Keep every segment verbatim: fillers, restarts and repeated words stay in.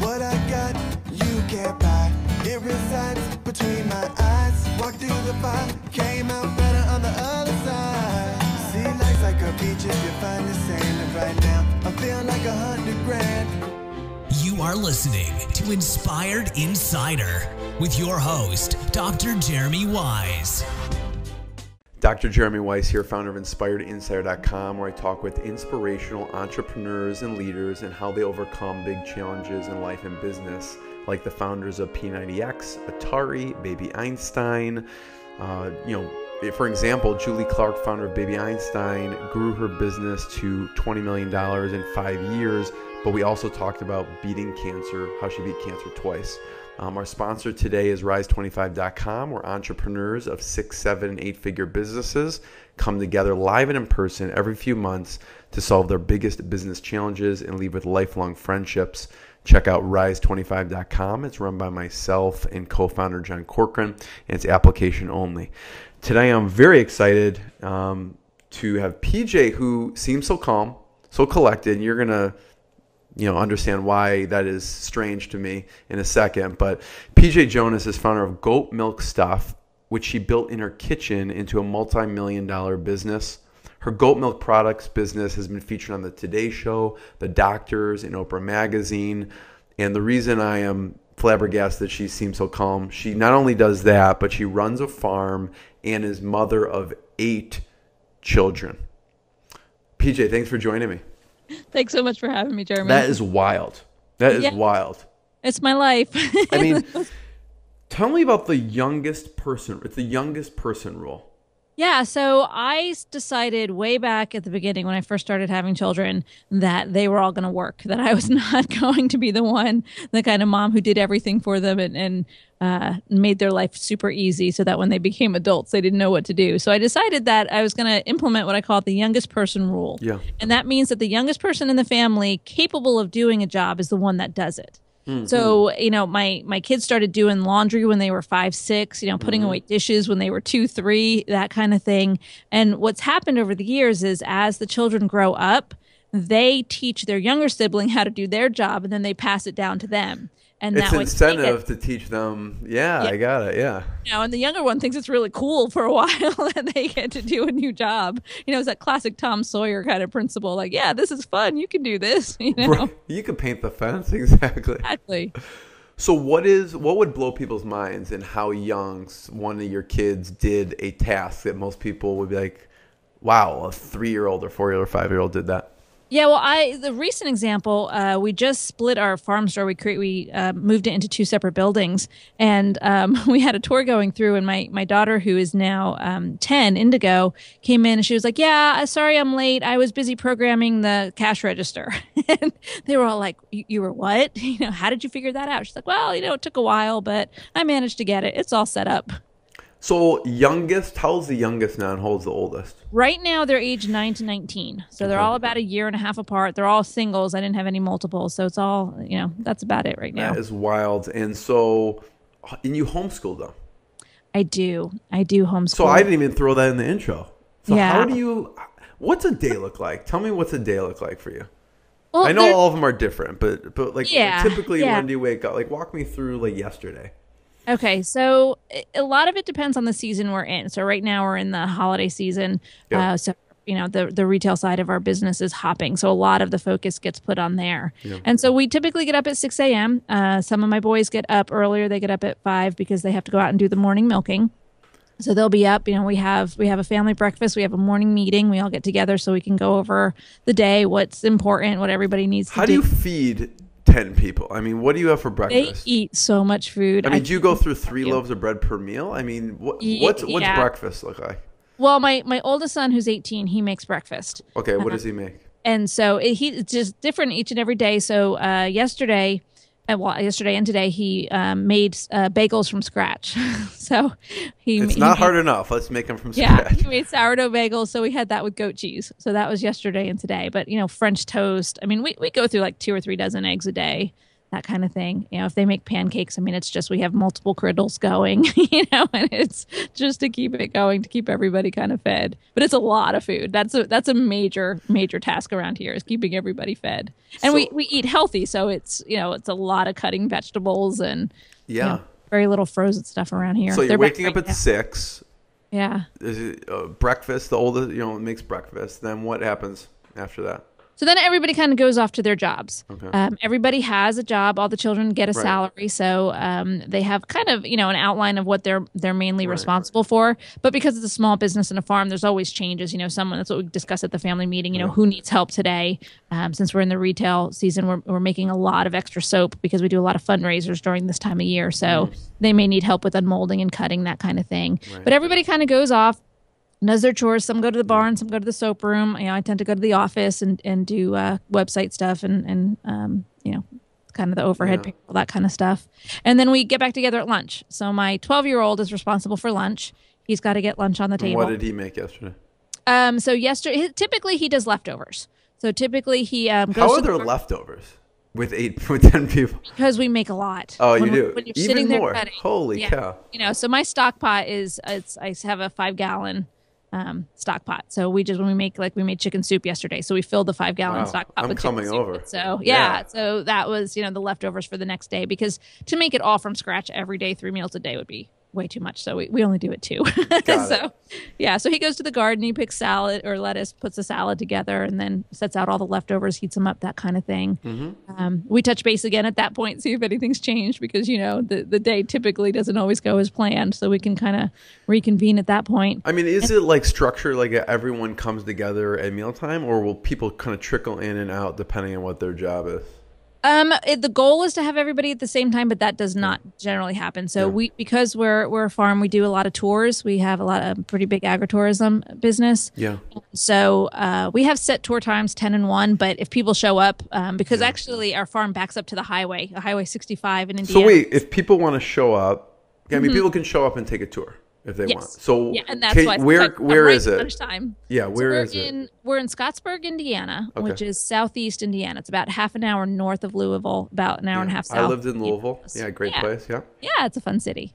What I got, you can't buy. It resides between my eyes. Walked through the fire, came out better on the other side. See, life's like a beach if you find the sailing right now. I feel like a hundred grand. You are listening to Inspired Insider with your host, Doctor Jeremy Weisz. Doctor Jeremy Weisz here, founder of Inspired Insider dot com, where I talk with inspirational entrepreneurs and leaders and how they overcome big challenges in life and business, like the founders of P ninety X, Atari, Baby Einstein. Uh, you know, for example, Julie Clark, founder of Baby Einstein, grew her business to twenty million dollars in five years. But we also talked about beating cancer, how she beat cancer twice. Um, our sponsor today is Rise twenty-five dot com, where entrepreneurs of six, seven, and eight-figure businesses come together live and in person every few months to solve their biggest business challenges and leave with lifelong friendships. Check out Rise twenty-five dot com. It's run by myself and co-founder John Corcoran, and it's application only. Today I'm very excited um, to have P J, who seems so calm, so collected, and you're going to you know, understand why that is strange to me in a second. But P J Jonas is founder of Goat Milk Stuff, which she built in her kitchen into a multi-million dollar business. Her goat milk products business has been featured on the Today Show, The Doctors, and Oprah Magazine. And the reason I am flabbergasted that she seems so calm, she not only does that, but she runs a farm and is mother of eight children. P J, thanks for joining me. Thanks so much for having me, Jeremy. That is wild. That is yeah. wild. It's my life. I mean, tell me about the youngest person. It's the youngest person rule. Yeah. So I decided way back at the beginning when I first started having children that they were all going to work, that I was not going to be the one, the kind of mom who did everything for them and, and uh, made their life super easy so that when they became adults, they didn't know what to do. So I decided that I was going to implement what I call the youngest person rule. Yeah. And that means that the youngest person in the family capable of doing a job is the one that does it. Mm-hmm. So, you know, my, my kids started doing laundry when they were five, six, you know, putting mm-hmm. away dishes when they were two, three, that kind of thing. And what's happened over the years is as the children grow up, they teach their younger sibling how to do their job and then they pass it down to them. And it's that incentive to teach them. Yeah, yeah, I got it. Yeah. You know, and the younger one thinks it's really cool for a while that they get to do a new job. You know, it's that classic Tom Sawyer kind of principle. Like, yeah, this is fun. You can do this. You know, right. You can paint the fence. Exactly. Exactly. So, what is what would blow people's minds in how young one of your kids did a task that most people would be like, "Wow, a three-year-old or four-year-old or five-year-old did that." Yeah, well, I the recent example, uh, we just split our farm store. We create, we uh, moved it into two separate buildings, and um, we had a tour going through. And my my daughter, who is now um, ten, Indigo, came in and she was like, "Yeah, sorry, I'm late. I was busy programming the cash register." And they were all like, "You were what? You know, how did you figure that out?" She's like, "Well, you know, it took a while, but I managed to get it. It's all set up." So youngest, how's the youngest now and how's the oldest? Right now they're age nine to nineteen. So they're all about a year and a half apart. They're all singles. I didn't have any multiples. So it's all, you know, that's about it right now. That is wild. And so, and you homeschool them? I do. I do homeschool. So I didn't even throw that in the intro. So yeah. How do you, what's a day look like? Tell me what's a day look like for you. Well, I know all of them are different, but, but like yeah, typically yeah. when do you wake up? Like walk me through like yesterday. Okay, so a lot of it depends on the season we're in. So right now we're in the holiday season. Yep. Uh, so, you know, the, the retail side of our business is hopping. So a lot of the focus gets put on there. Yep. And so we typically get up at six a.m. Uh, some of my boys get up earlier. They get up at five because they have to go out and do the morning milking. So they'll be up, you know, we have we have a family breakfast, we have a morning meeting, we all get together so we can go over the day, what's important, what everybody needs to do. How do you feed ten people? I mean, what do you have for breakfast? They eat so much food. I mean, I do you go through three loaves of bread per meal? I mean, what, what's, yeah. what's breakfast look like? Well, my, my oldest son, who's eighteen, he makes breakfast. Okay, what uh-huh. does he make? And so it, he, it's just different each and every day. So uh, yesterday... And well, yesterday and today, he um, made uh, bagels from scratch. so he It's he not made, hard enough. Let's make them from yeah, scratch. Yeah, he made sourdough bagels. So we had that with goat cheese. So that was yesterday and today. But, you know, French toast. I mean, we, we go through like two or three dozen eggs a day. that kind of thing. You know, if they make pancakes, I mean, it's just we have multiple griddles going, you know, and it's just to keep it going, to keep everybody kind of fed. But it's a lot of food. That's a that's a major, major task around here, is keeping everybody fed. And so, we, we eat healthy. So it's, you know, it's a lot of cutting vegetables and yeah, you know, very little frozen stuff around here. So you're They're waking up right at now. six. Yeah. Uh, breakfast, the oldest, you know, makes breakfast. Then what happens after that? So then everybody kind of goes off to their jobs. Okay. Um, everybody has a job. All the children get a right. salary. So um, they have kind of, you know, an outline of what they're they're mainly right, responsible right. for. But because it's a small business and a farm, there's always changes. You know, someone, that's what we discuss at the family meeting, you know, yeah. who needs help today? Um, since we're in the retail season, we're, we're making a lot of extra soap because we do a lot of fundraisers during this time of year. So mm. they may need help with unmolding and cutting, that kind of thing. Right. But everybody kind of goes off. Does their chores. Some go to the barn, some go to the soap room. You know, I tend to go to the office and, and do uh, website stuff and, and um, you know, kind of the overhead yeah. people, that kind of stuff. And then we get back together at lunch. So my twelve-year-old is responsible for lunch. He's got to get lunch on the table. What did he make yesterday? Um, so yesterday, typically he does leftovers. So typically he um, goes How are to the there bar- leftovers? With eight, with ten people. Because we make a lot. Oh, when, you do? When you're Even sitting more. There cutting. Holy yeah. cow. You know, so my stock pot is, it's, I have a five-gallon Um, stock pot. So we just, when we make, like we made chicken soup yesterday. So we filled the five gallon wow. stock pot. I'm with coming soup. Over. So yeah, yeah. So that was, you know, the leftovers for the next day, because to make it all from scratch every day, three meals a day would be way too much. So we, we only do it two. so it. yeah. So he goes to the garden, he picks salad or lettuce, puts a salad together and then sets out all the leftovers, heats them up, that kind of thing. Mm-hmm. Um, we touch base again at that point, see if anything's changed because, you know, the, the day typically doesn't always go as planned. So we can kind of reconvene at that point. I mean, is and, it like structure, like everyone comes together at mealtime, or will people kind of trickle in and out depending on what their job is? Um, it, the goal is to have everybody at the same time, but that does not generally happen. So yeah. we, because we're we're a farm, we do a lot of tours. We have a lot of pretty big agritourism business. Yeah. So uh, we have set tour times, ten and one. But if people show up, um, because yeah. actually our farm backs up to the highway, Highway sixty-five in Indiana. So wait, if people want to show up, I mean, mm-hmm. people can show up and take a tour if they yes. want. So yeah, and that's can, why where like, where right is it? Time. Yeah, where so is in, it? We're in Scottsburg, Indiana, okay. which is southeast Indiana. It's about half an hour north of Louisville, about an hour yeah. and a half south. I lived in Louisville. Yeah, great yeah. place. Yeah. Yeah, it's a fun city.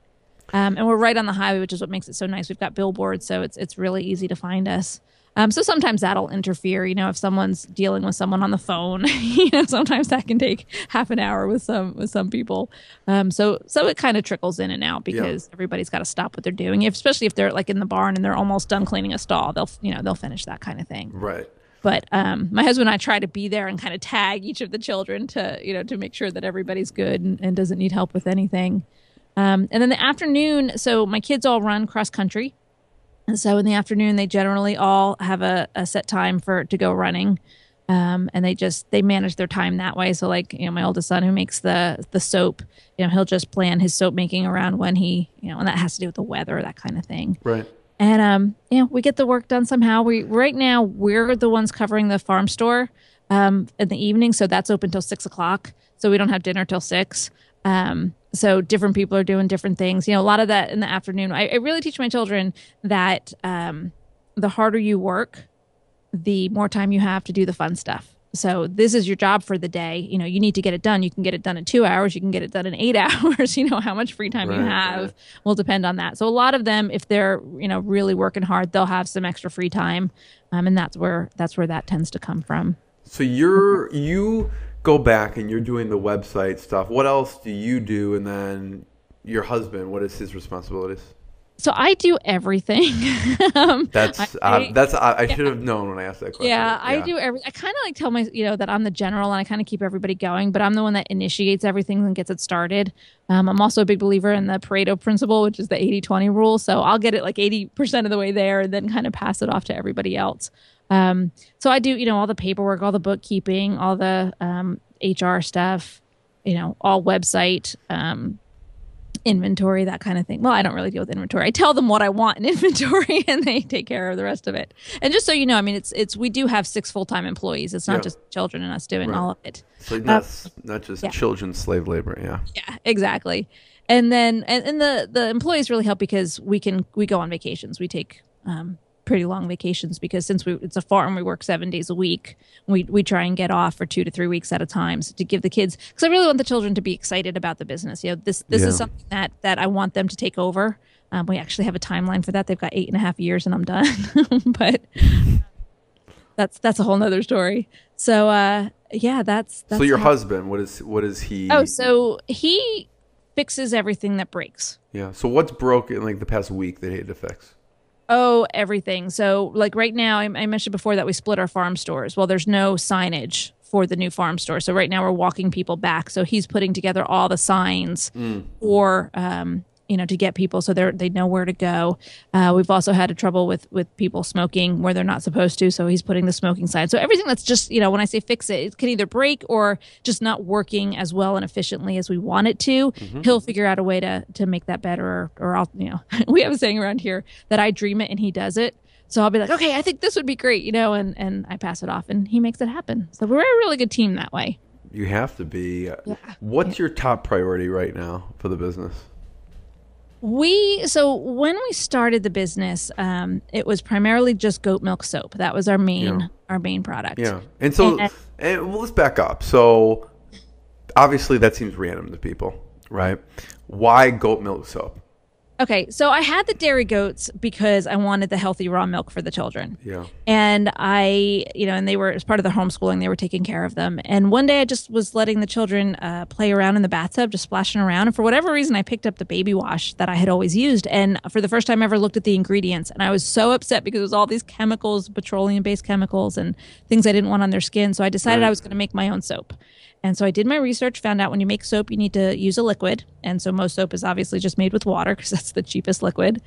Um, and we're right on the highway, which is what makes it so nice. We've got billboards, so it's it's really easy to find us. Um, so sometimes that'll interfere, you know, if someone's dealing with someone on the phone, you know, sometimes that can take half an hour with some with some people. Um, so so it kind of trickles in and out because yeah. everybody's got to stop what they're doing, if, especially if they're like in the barn and they're almost done cleaning a stall. They'll, you know, they'll finish that kind of thing. Right. But um, my husband and I try to be there and kind of tag each of the children to, you know, to make sure that everybody's good and, and doesn't need help with anything. Um, and then the afternoon, so my kids all run cross country. And so in the afternoon, they generally all have a, a set time for to go running, um, and they just they manage their time that way. So like, you know, my oldest son who makes the the soap, you know, he'll just plan his soap making around when he, you know, and that has to do with the weather, that kind of thing. Right. And um, you know, we get the work done somehow. We right now we're the ones covering the farm store um, in the evening, so that's open till six o'clock. So we don't have dinner till six. Um, so different people are doing different things. You know, a lot of that in the afternoon. I, I really teach my children that um, the harder you work, the more time you have to do the fun stuff. So this is your job for the day. You know, you need to get it done. You can get it done in two hours. You can get it done in eight hours. You know, how much free time right, you have right. will depend on that. So a lot of them, if they're, you know, really working hard, they'll have some extra free time. Um, and that's where that's where that tends to come from. So you're you. Go back and you're doing the website stuff. What else do you do? And then your husband, what is his responsibilities? So I do everything. um, that's I, uh, that's I, I yeah. should have known when I asked that question. Yeah, yeah. I do everything. I kind of like tell my, you know, that I'm the general and I kind of keep everybody going, but I'm the one that initiates everything and gets it started. Um, I'm also a big believer in the Pareto principle, which is the eighty twenty rule. So I'll get it like eighty percent of the way there and then kind of pass it off to everybody else. Um, so I do, you know, all the paperwork, all the bookkeeping, all the, um, H R stuff, you know, all website, um, inventory, that kind of thing. Well, I don't really deal with inventory. I tell them what I want in inventory and they take care of the rest of it. And just so you know, I mean, it's, it's, we do have six full-time employees. It's not yeah. just children and us doing right. all of it. So that's um, not just yeah. children, slave labor. Yeah. Yeah, exactly. And then, and, and the, the employees really help because we can, we go on vacations. We take, um, pretty long vacations because since we, it's a farm, we work seven days a week. We we try and get off for two to three weeks at a time so to give the kids, because I really want the children to be excited about the business. You know, this this yeah. is something that that I want them to take over. Um, we actually have a timeline for that. They've got eight and a half years, and I'm done. But that's that's a whole nother story. So uh, yeah, that's, that's so. Your husband, what is what is he? Oh, so he fixes everything that breaks. Yeah. So what's broke in like the past week that it affects? Oh, everything. So like right now, I, I mentioned before that we split our farm stores. Well, there's no signage for the new farm store. So right now we're walking people back. So he's putting together all the signs mm. or, um, you know, to get people so they they know where to go. Uh, we've also had a trouble with, with people smoking where they're not supposed to. So he's putting the smoking sign. So everything that's just, you know, when I say fix it, it can either break or just not working as well and efficiently as we want it to. Mm-hmm. He'll figure out a way to, to make that better. Or, or I'll, you know, we have a saying around here that I dream it and he does it. So I'll be like, okay, I think this would be great, you know, and, and I pass it off and he makes it happen. So we're a really good team that way. You have to be. Yeah. What's yeah. your top priority right now for the business? We, so when we started the business, um, it was primarily just goat milk soap. That was our main, yeah. our main product. Yeah. And so, and, and well, let's back up. So obviously that seems random to people, right? Why goat milk soap? Okay, so I had the dairy goats because I wanted the healthy raw milk for the children. Yeah. And I, you know, and they were, as part of the homeschooling, they were taking care of them. And one day I just was letting the children uh, play around in the bathtub, just splashing around. And for whatever reason, I picked up the baby wash that I had always used. And for the first time ever, looked at the ingredients. And I was so upset because it was all these chemicals, petroleum-based chemicals and things I didn't want on their skin. So I decided right. I was going to make my own soap. And so I did my research, found out when you make soap, you need to use a liquid. And so most soap is obviously just made with water because that's the cheapest liquid.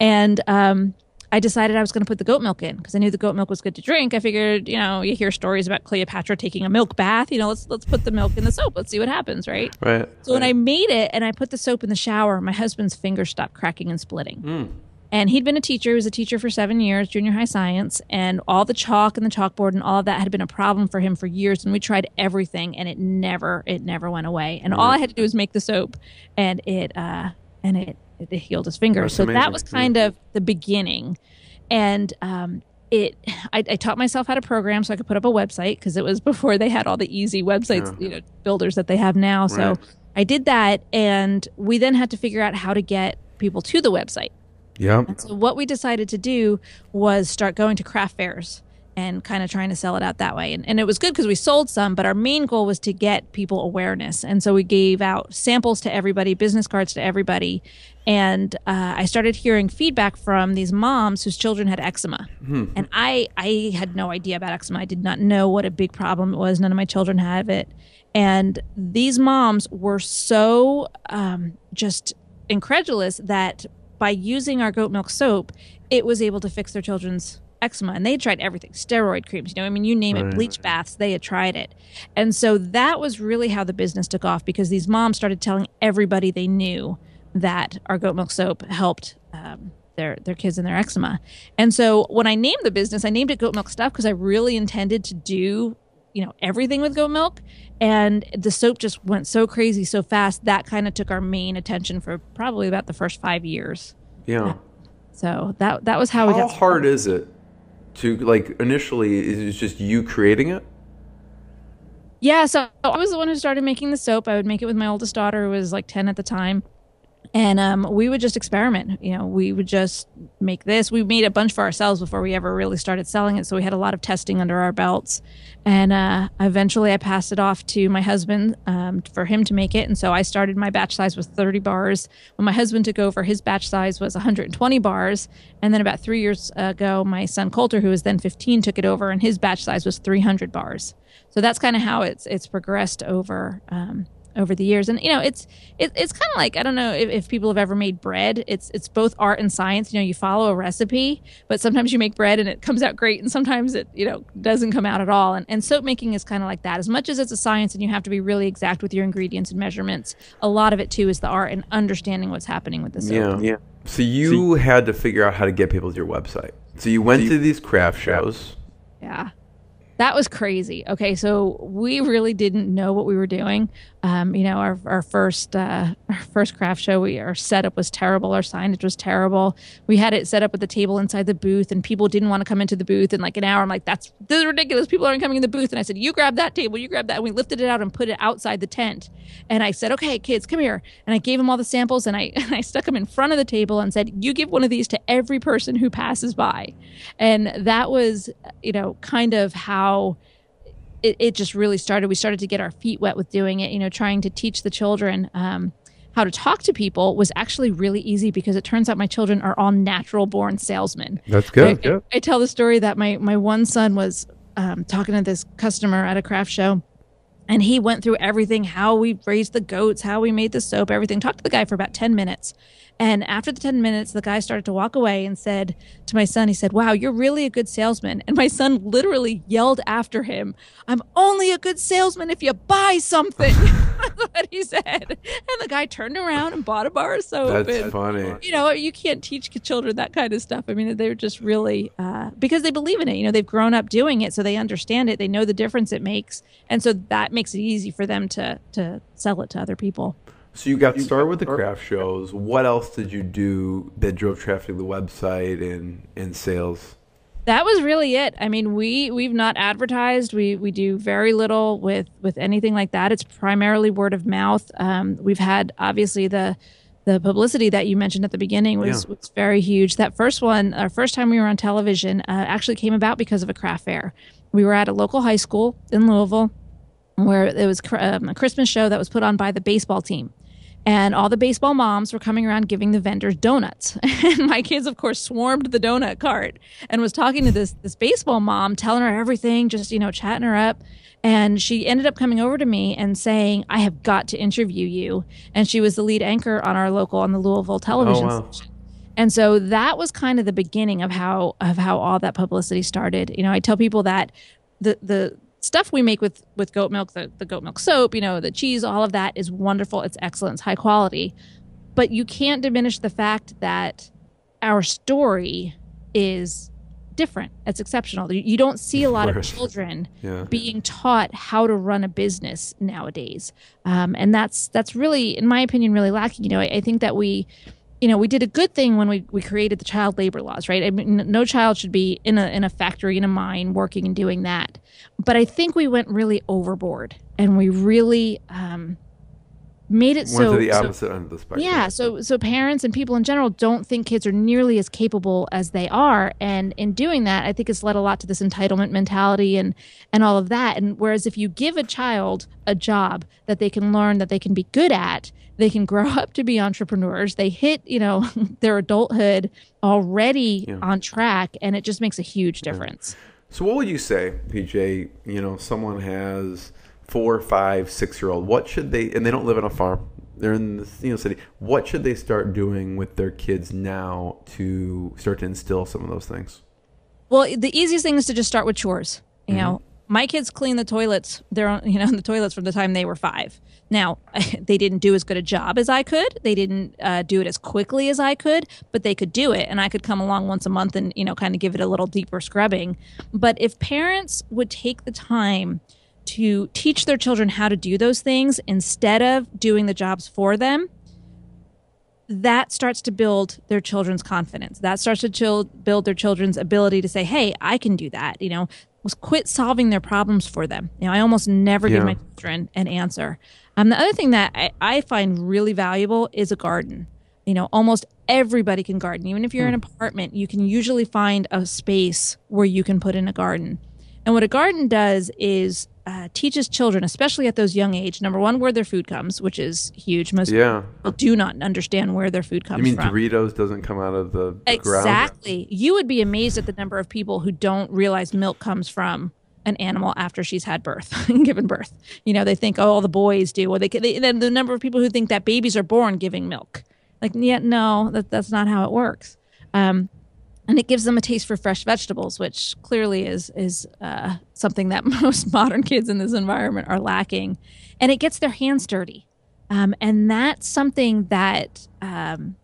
And um, I decided I was going to put the goat milk in because I knew the goat milk was good to drink. I figured, you know, you hear stories about Cleopatra taking a milk bath. You know, let's let's put the milk in the soap. Let's see what happens, right? Right. So right. when I made it and I put the soap in the shower, my husband's fingers stopped cracking and splitting. Mm. And he'd been a teacher. He was a teacher for seven years, junior high science. And all the chalk and the chalkboard and all of that had been a problem for him for years. And we tried everything, and it never, it never went away. And mm. all I had to do was make the soap, and it, uh, and it, it healed his fingers. That's so amazing. That was kind yeah. of the beginning. And um, it, I, I taught myself how to program so I could put up a website because it was before they had all the easy websites, yeah. you know, builders that they have now. So right. I did that, and we then had to figure out how to get people to the website. Yeah. So what we decided to do was start going to craft fairs and kind of trying to sell it out that way. And, and it was good because we sold some, but our main goal was to get people awareness. And so we gave out samples to everybody, business cards to everybody. And uh, I started hearing feedback from these moms whose children had eczema. Mm-hmm. And I, I had no idea about eczema. I did not know what a big problem it was. None of my children had it. And these moms were so um, just incredulous that by using our goat milk soap, it was able to fix their children's eczema. And they tried everything, steroid creams, you know, I mean, you name right. it, bleach baths, they had tried it. And so that was really how the business took off because these moms started telling everybody they knew that our goat milk soap helped um, their, their kids and their eczema. And so when I named the business, I named it Goat Milk Stuff because I really intended to do, you know, everything with goat milk. And the soap just went so crazy so fast that kind of took our main attention for probably about the first five years. Yeah. So that that was how, how we got. How hard is it to like initially? Is it just you creating it? Yeah. So I was the one who started making the soap. I would make it with my oldest daughter, who was like ten at the time. And um, we would just experiment. You know, we would just make this. We made a bunch for ourselves before we ever really started selling it. So we had a lot of testing under our belts. And uh, eventually I passed it off to my husband um, for him to make it. And so I started, my batch size was thirty bars. When my husband took over, his batch size was one hundred twenty bars. And then about three years ago, my son Coulter, who was then fifteen, took it over. And his batch size was three hundred bars. So that's kind of how it's it's progressed over um over the years. And, you know, it's, it, it's kind of like, I don't know if, if people have ever made bread. It's, it's both art and science. You know, you follow a recipe, but sometimes you make bread and it comes out great. And sometimes it, you know, doesn't come out at all. And, and soap making is kind of like that. As much as it's a science and you have to be really exact with your ingredients and measurements, a lot of it too is the art and understanding what's happening with the soap. Yeah. yeah. So you so, had to figure out how to get people to your website. So you went so you, to these craft shows. Yeah. That was crazy. Okay, so we really didn't know what we were doing. Um, you know, our our first uh, our first craft show, we our setup was terrible. Our signage was terrible. We had it set up with the table inside the booth, and people didn't want to come into the booth. In like an hour, I'm like, "That's this is ridiculous. People aren't coming in the booth." And I said, "You grab that table. You grab that." And we lifted it out and put it outside the tent. And I said, "Okay, kids, come here." And I gave them all the samples, and I and I stuck them in front of the table and said, "You give one of these to every person who passes by." And that was, you know, kind of how. It, it just really started. We started to get our feet wet with doing it, you know, trying to teach the children um, how to talk to people was actually really easy because it turns out my children are all natural born salesmen. That's good. I, good. I, I tell the story that my, my one son was um, talking to this customer at a craft show. And he went through everything, how we raised the goats, how we made the soap, everything. Talked to the guy for about ten minutes. And after the ten minutes, the guy started to walk away and said to my son, he said, "Wow, you're really a good salesman." And my son literally yelled after him, "I'm only a good salesman if you buy something." That's what he said. And the guy turned around and bought a bar of soap. That's and, funny. You know, you can't teach children that kind of stuff. I mean, they're just really, uh, because they believe in it. You know, they've grown up doing it, so they understand it. They know the difference it makes. And so that makes it easy for them to to sell it to other people. So you got started with the craft shows. What else did you do that drove traffic to the website and, and sales? That was really it. I mean, we, we've not advertised. We we do very little with, with anything like that. It's primarily word of mouth. Um, we've had, obviously, the the publicity that you mentioned at the beginning was, yeah. was very huge. That first one, our first time we were on television, uh, actually came about because of a craft fair. We were at a local high school in Louisville where it was um, a Christmas show that was put on by the baseball team. And all the baseball moms were coming around giving the vendors donuts. And my kids, of course, swarmed the donut cart and was talking to this this baseball mom, telling her everything, just, you know, chatting her up. And she ended up coming over to me and saying, "I have got to interview you." And she was the lead anchor on our local, on the Louisville television oh, wow. station. And so that was kind of the beginning of how of how all that publicity started. You know, I tell people that the the stuff we make with, with goat milk, the, the goat milk soap, you know, the cheese, all of that is wonderful. It's excellent. It's high quality. But you can't diminish the fact that our story is different. It's exceptional. You don't see a lot of children yeah. being taught how to run a business nowadays. Um, and that's that's really, in my opinion, really lacking. You know, I, I think that we... You know, we did a good thing when we, we created the child labor laws, right? I mean, no child should be in a in a factory, in a mine, working and doing that. But I think we went really overboard, and we really um, made it went so to the opposite so, end of the spectrum. Yeah, so so parents and people in general don't think kids are nearly as capable as they are, and in doing that, I think it's led a lot to this entitlement mentality and and all of that. And whereas if you give a child a job that they can learn, that they can be good at. They can grow up to be entrepreneurs. They hit, you know, their adulthood already yeah. on track, and it just makes a huge difference. Yeah. So what would you say, P J, you know, someone has four, five, six-year-old, what should they, and they don't live on a farm, they're in the you know, city, what should they start doing with their kids now to start to instill some of those things? Well, the easiest thing is to just start with chores, you mm-hmm. know. My kids clean the toilets, their, you know, the toilets from the time they were five. Now, they didn't do as good a job as I could. They didn't uh, do it as quickly as I could, but they could do it. And I could come along once a month and, you know, kind of give it a little deeper scrubbing. But if parents would take the time to teach their children how to do those things instead of doing the jobs for them, that starts to build their children's confidence. That starts to chil- build their children's ability to say, hey, I can do that, you know. Quit solving their problems for them. You know, I almost never yeah. give my children an answer. Um, the other thing that I, I find really valuable is a garden. You know, almost everybody can garden. Even if you're mm. in an apartment, you can usually find a space where you can put in a garden. And what a garden does is uh, teaches children, especially at those young age, number one, where their food comes, which is huge. Most yeah. people do not understand where their food comes from. You mean from. Doritos doesn't come out of the exactly. ground? Exactly. You would be amazed at the number of people who don't realize milk comes from an animal after she's had birth, given birth. You know, they think, oh, all the boys do. Or they, they then the number of people who think that babies are born giving milk. Like, yeah, no, that, that's not how it works. Um And it gives them a taste for fresh vegetables, which clearly is is uh, something that most modern kids in this environment are lacking. And it gets their hands dirty. Um, and that's something that um,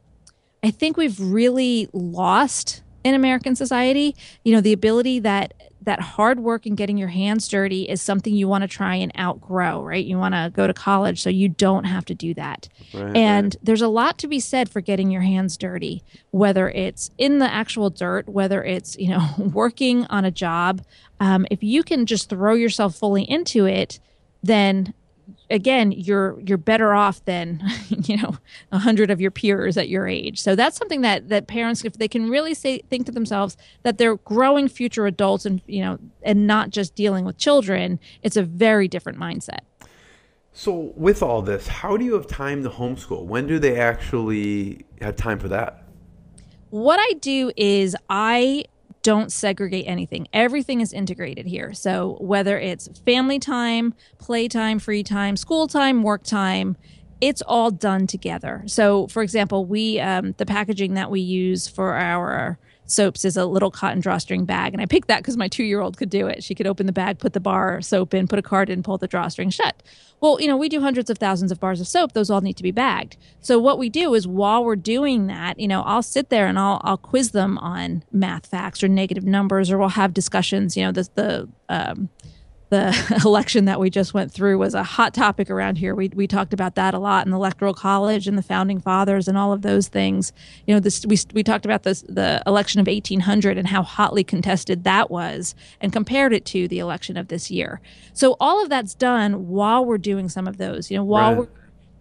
I think we've really lost in American society. You know, the ability that that hard work and getting your hands dirty is something you want to try and outgrow, right? You want to go to college so you don't have to do that. Right, and right. there's a lot to be said for getting your hands dirty, whether it's in the actual dirt, whether it's, you know, working on a job. Um, if you can just throw yourself fully into it, then again, you're you're better off than, you know, a hundred of your peers at your age. So that's something that that parents, if they can really say, think to themselves that they're growing future adults and, you know, and not just dealing with children, it's a very different mindset. So with all this, how do you have time to homeschool? When do they actually have time for that? What I do is I don't segregate anything. Everything is integrated here. So whether it's family time, playtime, free time, school time, work time, it's all done together. So for example, we um, the packaging that we use for our soaps is a little cotton drawstring bag. And I picked that because my two-year-old could do it. She could open the bag, put the bar of soap in, put a card in, pull the drawstring shut. Well, you know, we do hundreds of thousands of bars of soap. Those all need to be bagged. So what we do is while we're doing that, you know, I'll sit there and I'll I'll quiz them on math facts or negative numbers, or we'll have discussions. You know, the the um, the election that we just went through was a hot topic around here. We we talked about that a lot, in the Electoral College and the Founding Fathers and all of those things. You know, this we we talked about this the election of eighteen hundred and how hotly contested that was, and compared it to the election of this year. So all of that's done while we're doing some of those. You know, while right. we're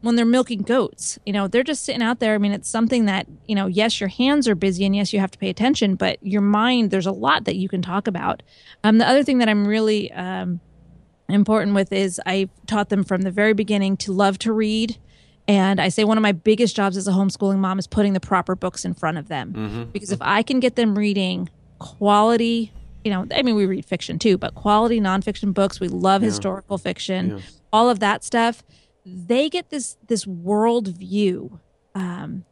when they're milking goats. You know, they're just sitting out there. I mean, it's something that, you know, yes, your hands are busy and yes, you have to pay attention, but your mind, there's a lot that you can talk about. Um, the other thing that I'm really um, important with is I taught them from the very beginning to love to read. And I say one of my biggest jobs as a homeschooling mom is putting the proper books in front of them. Mm-hmm. Because if I can get them reading quality, you know, I mean, we read fiction too, but quality nonfiction books, we love yeah. historical fiction, yeah. all of that stuff. They get this this world view um,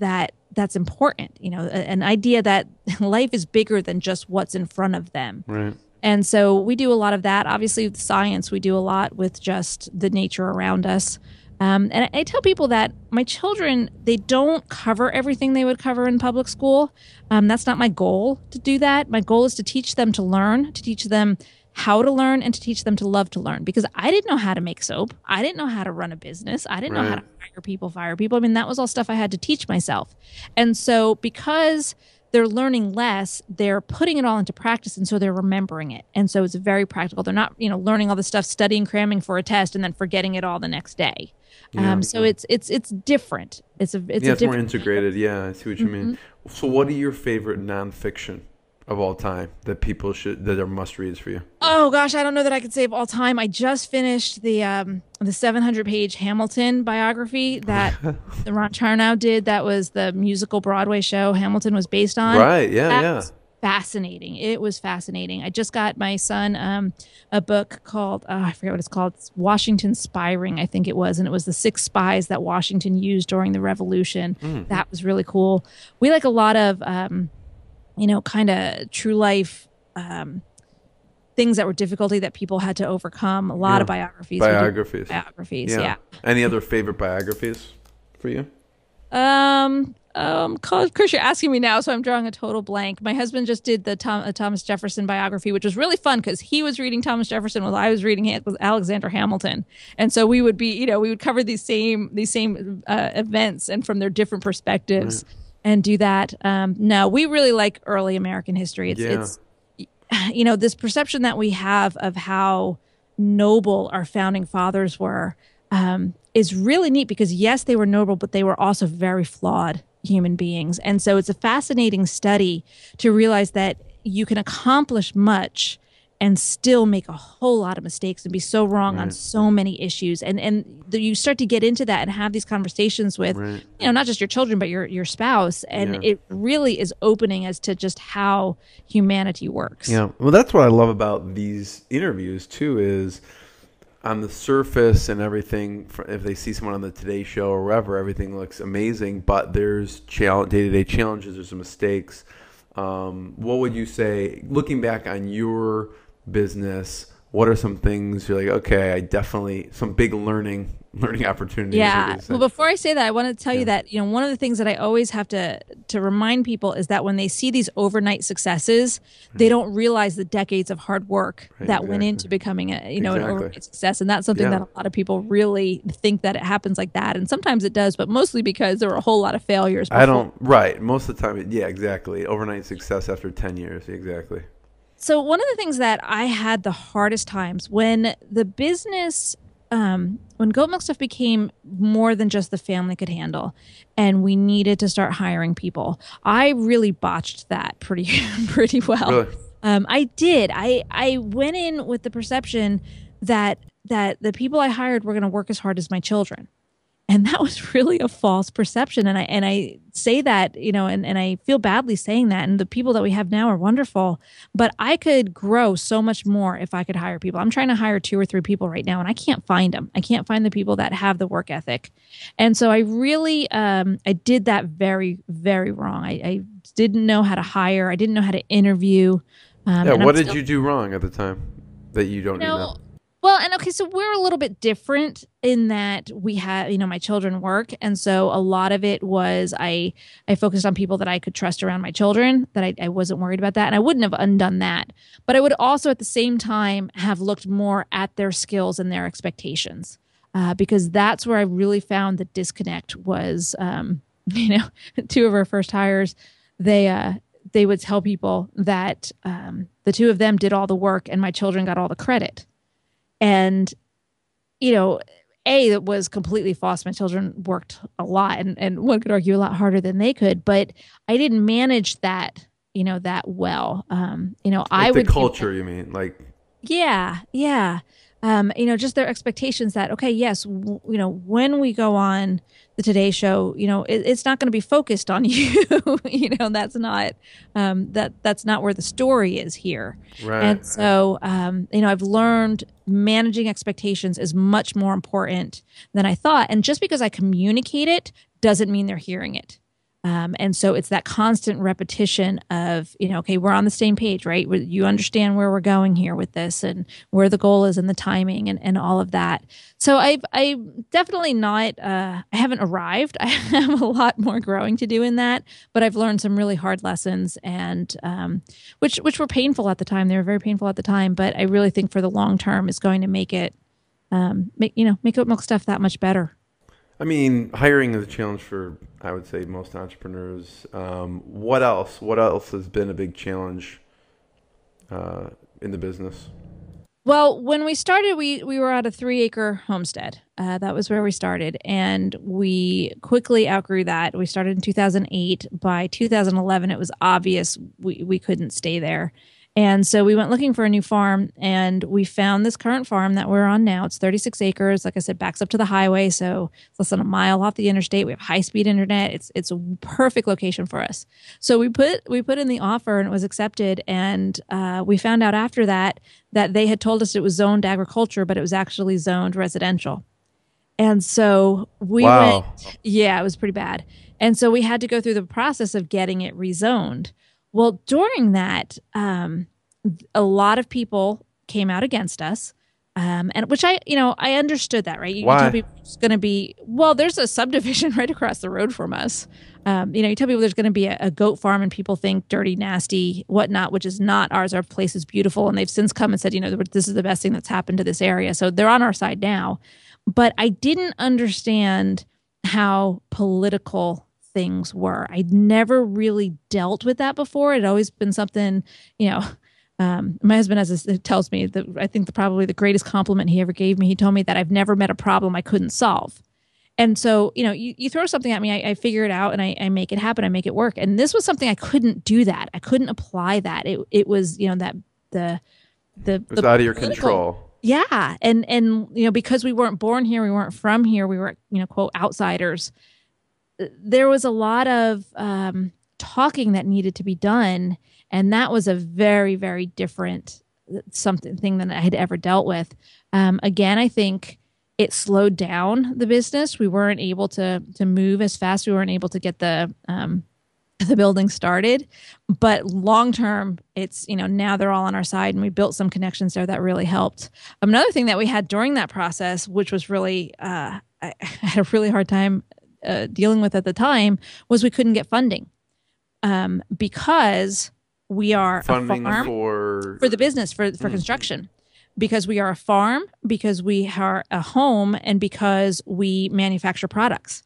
that that's important, you know, an idea that life is bigger than just what's in front of them. Right. And so we do a lot of that. Obviously, with science, we do a lot with just the nature around us. Um, and I, I tell people that my children, they don't cover everything they would cover in public school. Um, that's not my goal to do that. My goal is to teach them to learn, to teach them how to learn, and to teach them to love to learn, because I didn't know how to make soap. I didn't know how to run a business. I didn't right. know how to hire people, fire people. I mean, that was all stuff I had to teach myself. And so because they're learning less, they're putting it all into practice. And so they're remembering it. And so it's very practical. They're not, you know, learning all the stuff, studying, cramming for a test, and then forgetting it all the next day. Yeah. Um, so it's, it's, it's different. It's a, it's, yeah, a it's more integrated. Yeah. I see what you mm-hmm. mean. So what are your favorite nonfiction of all time that people should, that are must reads for you? Oh gosh, I don't know that I could say of all time. I just finished the um, the seven hundred page Hamilton biography that the Ron Charnow did. That was the musical Broadway show Hamilton was based on. Right, yeah, that yeah. was fascinating. It was fascinating. I just got my son um, a book called, oh, I forget what it's called, it's Washington Spy Ring, I think it was, and it was the six spies that Washington used during the Revolution. Mm. That was really cool. We like a lot of um, you know, kind of true life um, things that were difficulty that people had to overcome. A lot yeah. of biographies. Biographies. Biographies, yeah. yeah. Any other favorite biographies for you? Um, um, of course, you're asking me now, so I'm drawing a total blank. My husband just did the Tom, uh, Thomas Jefferson biography, which was really fun because he was reading Thomas Jefferson while I was reading ha- Alexander Hamilton. And so we would be, you know, we would cover these same, these same uh, events and from their different perspectives. Right. And do that. Um, no, we really like early American history. It's, yeah. it's, you know, this perception that we have of how noble our founding fathers were um, is really neat because, yes, they were noble, but they were also very flawed human beings. And so it's a fascinating study to realize that you can accomplish much and still make a whole lot of mistakes and be so wrong right. on so many issues. And and the, you start to get into that and have these conversations with, right. you know, not just your children, but your, your spouse. And yeah. it really is opening as to just how humanity works. Yeah. Well, that's what I love about these interviews, too, is on the surface and everything, if they see someone on the Today Show or wherever, everything looks amazing. But there's challenge, day-to-day challenges. There's some mistakes. Um, what would you say, looking back on your business, what are some things you're like, okay, I definitely, some big learning learning opportunities. Yeah. Well, before I say that, I want to tell yeah. you that, you know, one of the things that I always have to to remind people is that when they see these overnight successes, mm-hmm. they don't realize the decades of hard work right, that exactly. went into becoming a, you know, exactly. an overnight success. And that's something yeah. that a lot of people really think that it happens like that. And sometimes it does, but mostly because there were a whole lot of failures before. I don't, right. Most of the time. Yeah, exactly. Overnight success after ten years. Exactly. So one of the things that I had the hardest times when the business, um, when Goat Milk Stuff became more than just the family could handle and we needed to start hiring people, I really botched that pretty pretty well. Really? Um, I did. I, I went in with the perception that that the people I hired were going to work as hard as my children. And that was really a false perception. And I and I say that, you know, and, and I feel badly saying that. And the people that we have now are wonderful. But I could grow so much more if I could hire people. I'm trying to hire two or three people right now, and I can't find them. I can't find the people that have the work ethic. And so I really, um, I did that very, very wrong. I, I didn't know how to hire. I didn't know how to interview. Um, yeah, what still, did you do wrong at the time that you don't you know, know? Well, and okay, so we're a little bit different in that we have, you know, my children work. And so a lot of it was I I focused on people that I could trust around my children, that I, I wasn't worried about that. And I wouldn't have undone that. But I would also at the same time have looked more at their skills and their expectations, uh, because that's where I really found the disconnect was, um, you know, two of our first hires, they uh, they would tell people that um, the two of them did all the work and my children got all the credit. And, you know, A, that was completely false. My children worked a lot and, and one could argue a lot harder than they could. But I didn't manage that, you know, that well. Um, you know, like I the would. The culture, you mean? Like. Yeah. Yeah. Um, you know, just their expectations that, okay, yes, w- you know, when we go on the Today Show, you know, it, it's not going to be focused on you, you know, that's not, um, that, that's not where the story is here. Right. And so, um, you know, I've learned managing expectations is much more important than I thought. And just because I communicate it doesn't mean they're hearing it. Um, and so it's that constant repetition of, you know, okay, we're on the same page, right? You understand where we're going here with this and where the goal is and the timing and, and all of that. So I've, I'm definitely not, uh, I haven't arrived. I have a lot more growing to do in that, but I've learned some really hard lessons and, um, which, which were painful at the time. They were very painful at the time, but I really think for the long term is going to make it, um, make, you know, make Goat Milk Stuff that much better. I mean, hiring is a challenge for, I would say, most entrepreneurs. Um, what else? What else has been a big challenge uh, in the business? Well, when we started, we, we were at a three-acre homestead. Uh, that was where we started, and we quickly outgrew that. We started in two thousand eight. By two thousand eleven, it was obvious we, we couldn't stay there. And so we went looking for a new farm, and we found this current farm that we're on now. It's thirty-six acres. Like I said, backs up to the highway, so it's less than a mile off the interstate. We have high-speed internet. It's it's a perfect location for us. So we put we put in the offer, and it was accepted. And uh, we found out after that that they had told us it was zoned agriculture, but it was actually zoned residential. And so we wow. went. Yeah, it was pretty bad. And so we had to go through the process of getting it rezoned. Well, during that, um, a lot of people came out against us, um, and which I, you know, I understood that, right? You, Why? You tell people it's going to be, well, there's a subdivision right across the road from us. Um, you know, you tell people there's going to be a, a goat farm, and people think dirty, nasty, whatnot, which is not ours. Our place is beautiful, and they've since come and said, you know, this is the best thing that's happened to this area. So they're on our side now. But I didn't understand how political things were. I'd never really dealt with that before. It'd always been something, you know, um, my husband has a, tells me that I think the, probably the greatest compliment he ever gave me, he told me that I've never met a problem I couldn't solve. And so, you know, you, you throw something at me, I, I figure it out and I, I make it happen. I make it work. And this was something I couldn't do that. I couldn't apply that. It it was, you know, that the, the, it was the out of your control. Yeah. And, and, you know, because we weren't born here, we weren't from here, we were, you know, quote, outsiders. There was a lot of um, talking that needed to be done, and that was a very, very different something thing than I had ever dealt with. Um, again, I think it slowed down the business. We weren't able to to move as fast. We weren't able to get the um, the building started. But long term, it's, you know, now they're all on our side, and we built some connections there that really helped. Um, another thing that we had during that process, which was really, uh, I, I had a really hard time uh, dealing with at the time, was we couldn't get funding um, because we are funding a farm for, for the business, for, for mm. construction. Because we are a farm, because we are a home, and because we manufacture products.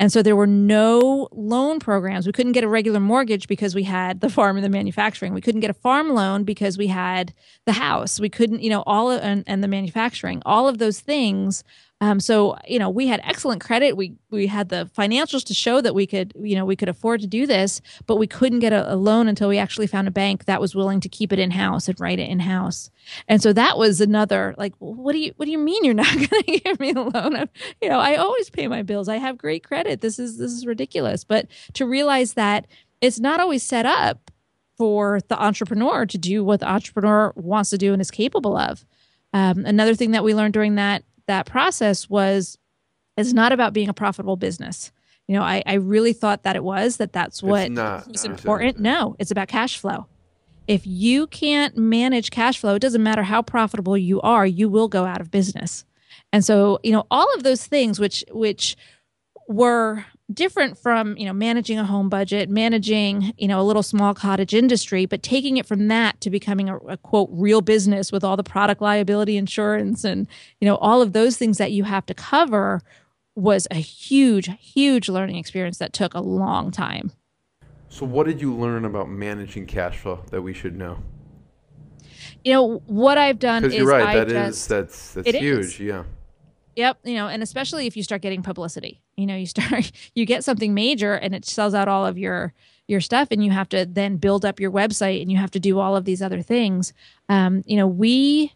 And so there were no loan programs. We couldn't get a regular mortgage because we had the farm and the manufacturing. We couldn't get a farm loan because we had the house. We couldn't, you know, all of, and, and the manufacturing, all of those things. Um, so, you know, we had excellent credit. We we had the financials to show that we could, you know, we could afford to do this, but we couldn't get a, a loan until we actually found a bank that was willing to keep it in-house and write it in-house. And so that was another, like, what do you, what do you mean you're not going to give me a loan? I'm, you know, I always pay my bills. I have great credit. This is, this is ridiculous. But to realize that it's not always set up for the entrepreneur to do what the entrepreneur wants to do and is capable of. Um, another thing that we learned during that that process was, it's not about being a profitable business. You know, I, I really thought that it was, that that's what was important. No, it's about cash flow. If you can't manage cash flow, it doesn't matter how profitable you are, you will go out of business. And so, you know, all of those things which which were different from, you know, managing a home budget, managing, you know, a little small cottage industry, but taking it from that to becoming a, a quote, real business with all the product liability insurance and, you know, all of those things that you have to cover was a huge, huge learning experience that took a long time. So what did you learn about managing cash flow that we should know? You know, what I've done is, because you're right, I that just, is, that's, that's huge, is. yeah. Yep. You know, and especially if you start getting publicity, you know, you start, you get something major and it sells out all of your, your stuff, and you have to then build up your website, and you have to do all of these other things. Um, you know, we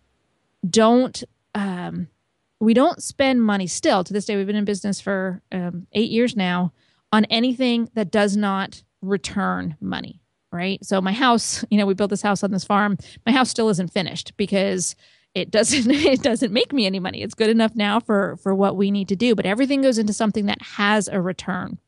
don't, um, we don't spend money still to this day. We've been in business for um, eight years now on anything that does not return money. Right. So my house, you know, we built this house on this farm. My house still isn't finished because It doesn't it doesn't make me any money. It's good enough now for for what we need to do. But everything goes into something that has a return.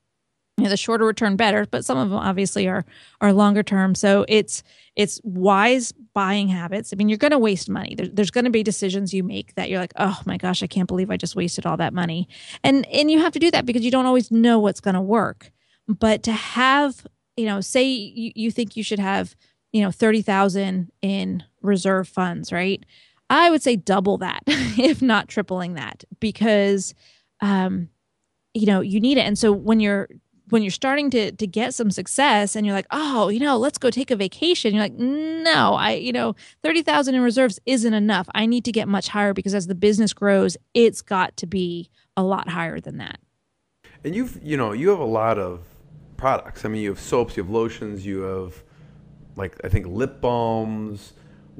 You know, the shorter return, better. But some of them obviously are are longer term. So it's it's wise buying habits. I mean, you're going to waste money. There, there's going to be decisions you make that you're like, oh my gosh, I can't believe I just wasted all that money. And and you have to do that because you don't always know what's going to work. But to have, you know, say you, you think you should have, you know, thirty thousand dollars in reserve funds, right? I would say double that, if not tripling that, because, um, you know, you need it. And so when you're when you're starting to to get some success, and you're like, oh, you know, let's go take a vacation. You're like, no, I, you know, thirty thousand in reserves isn't enough. I need to get much higher, because as the business grows, it's got to be a lot higher than that. And you've, you know, you have a lot of products. I mean, you have soaps, you have lotions, you have, like, I think lip balms.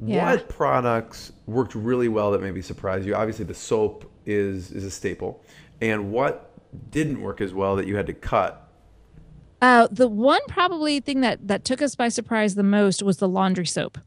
Yeah. What products worked really well that maybe surprised you? Obviously, the soap is is a staple. And what didn't work as well that you had to cut? Uh, the one probably thing that, that took us by surprise the most was the laundry soap.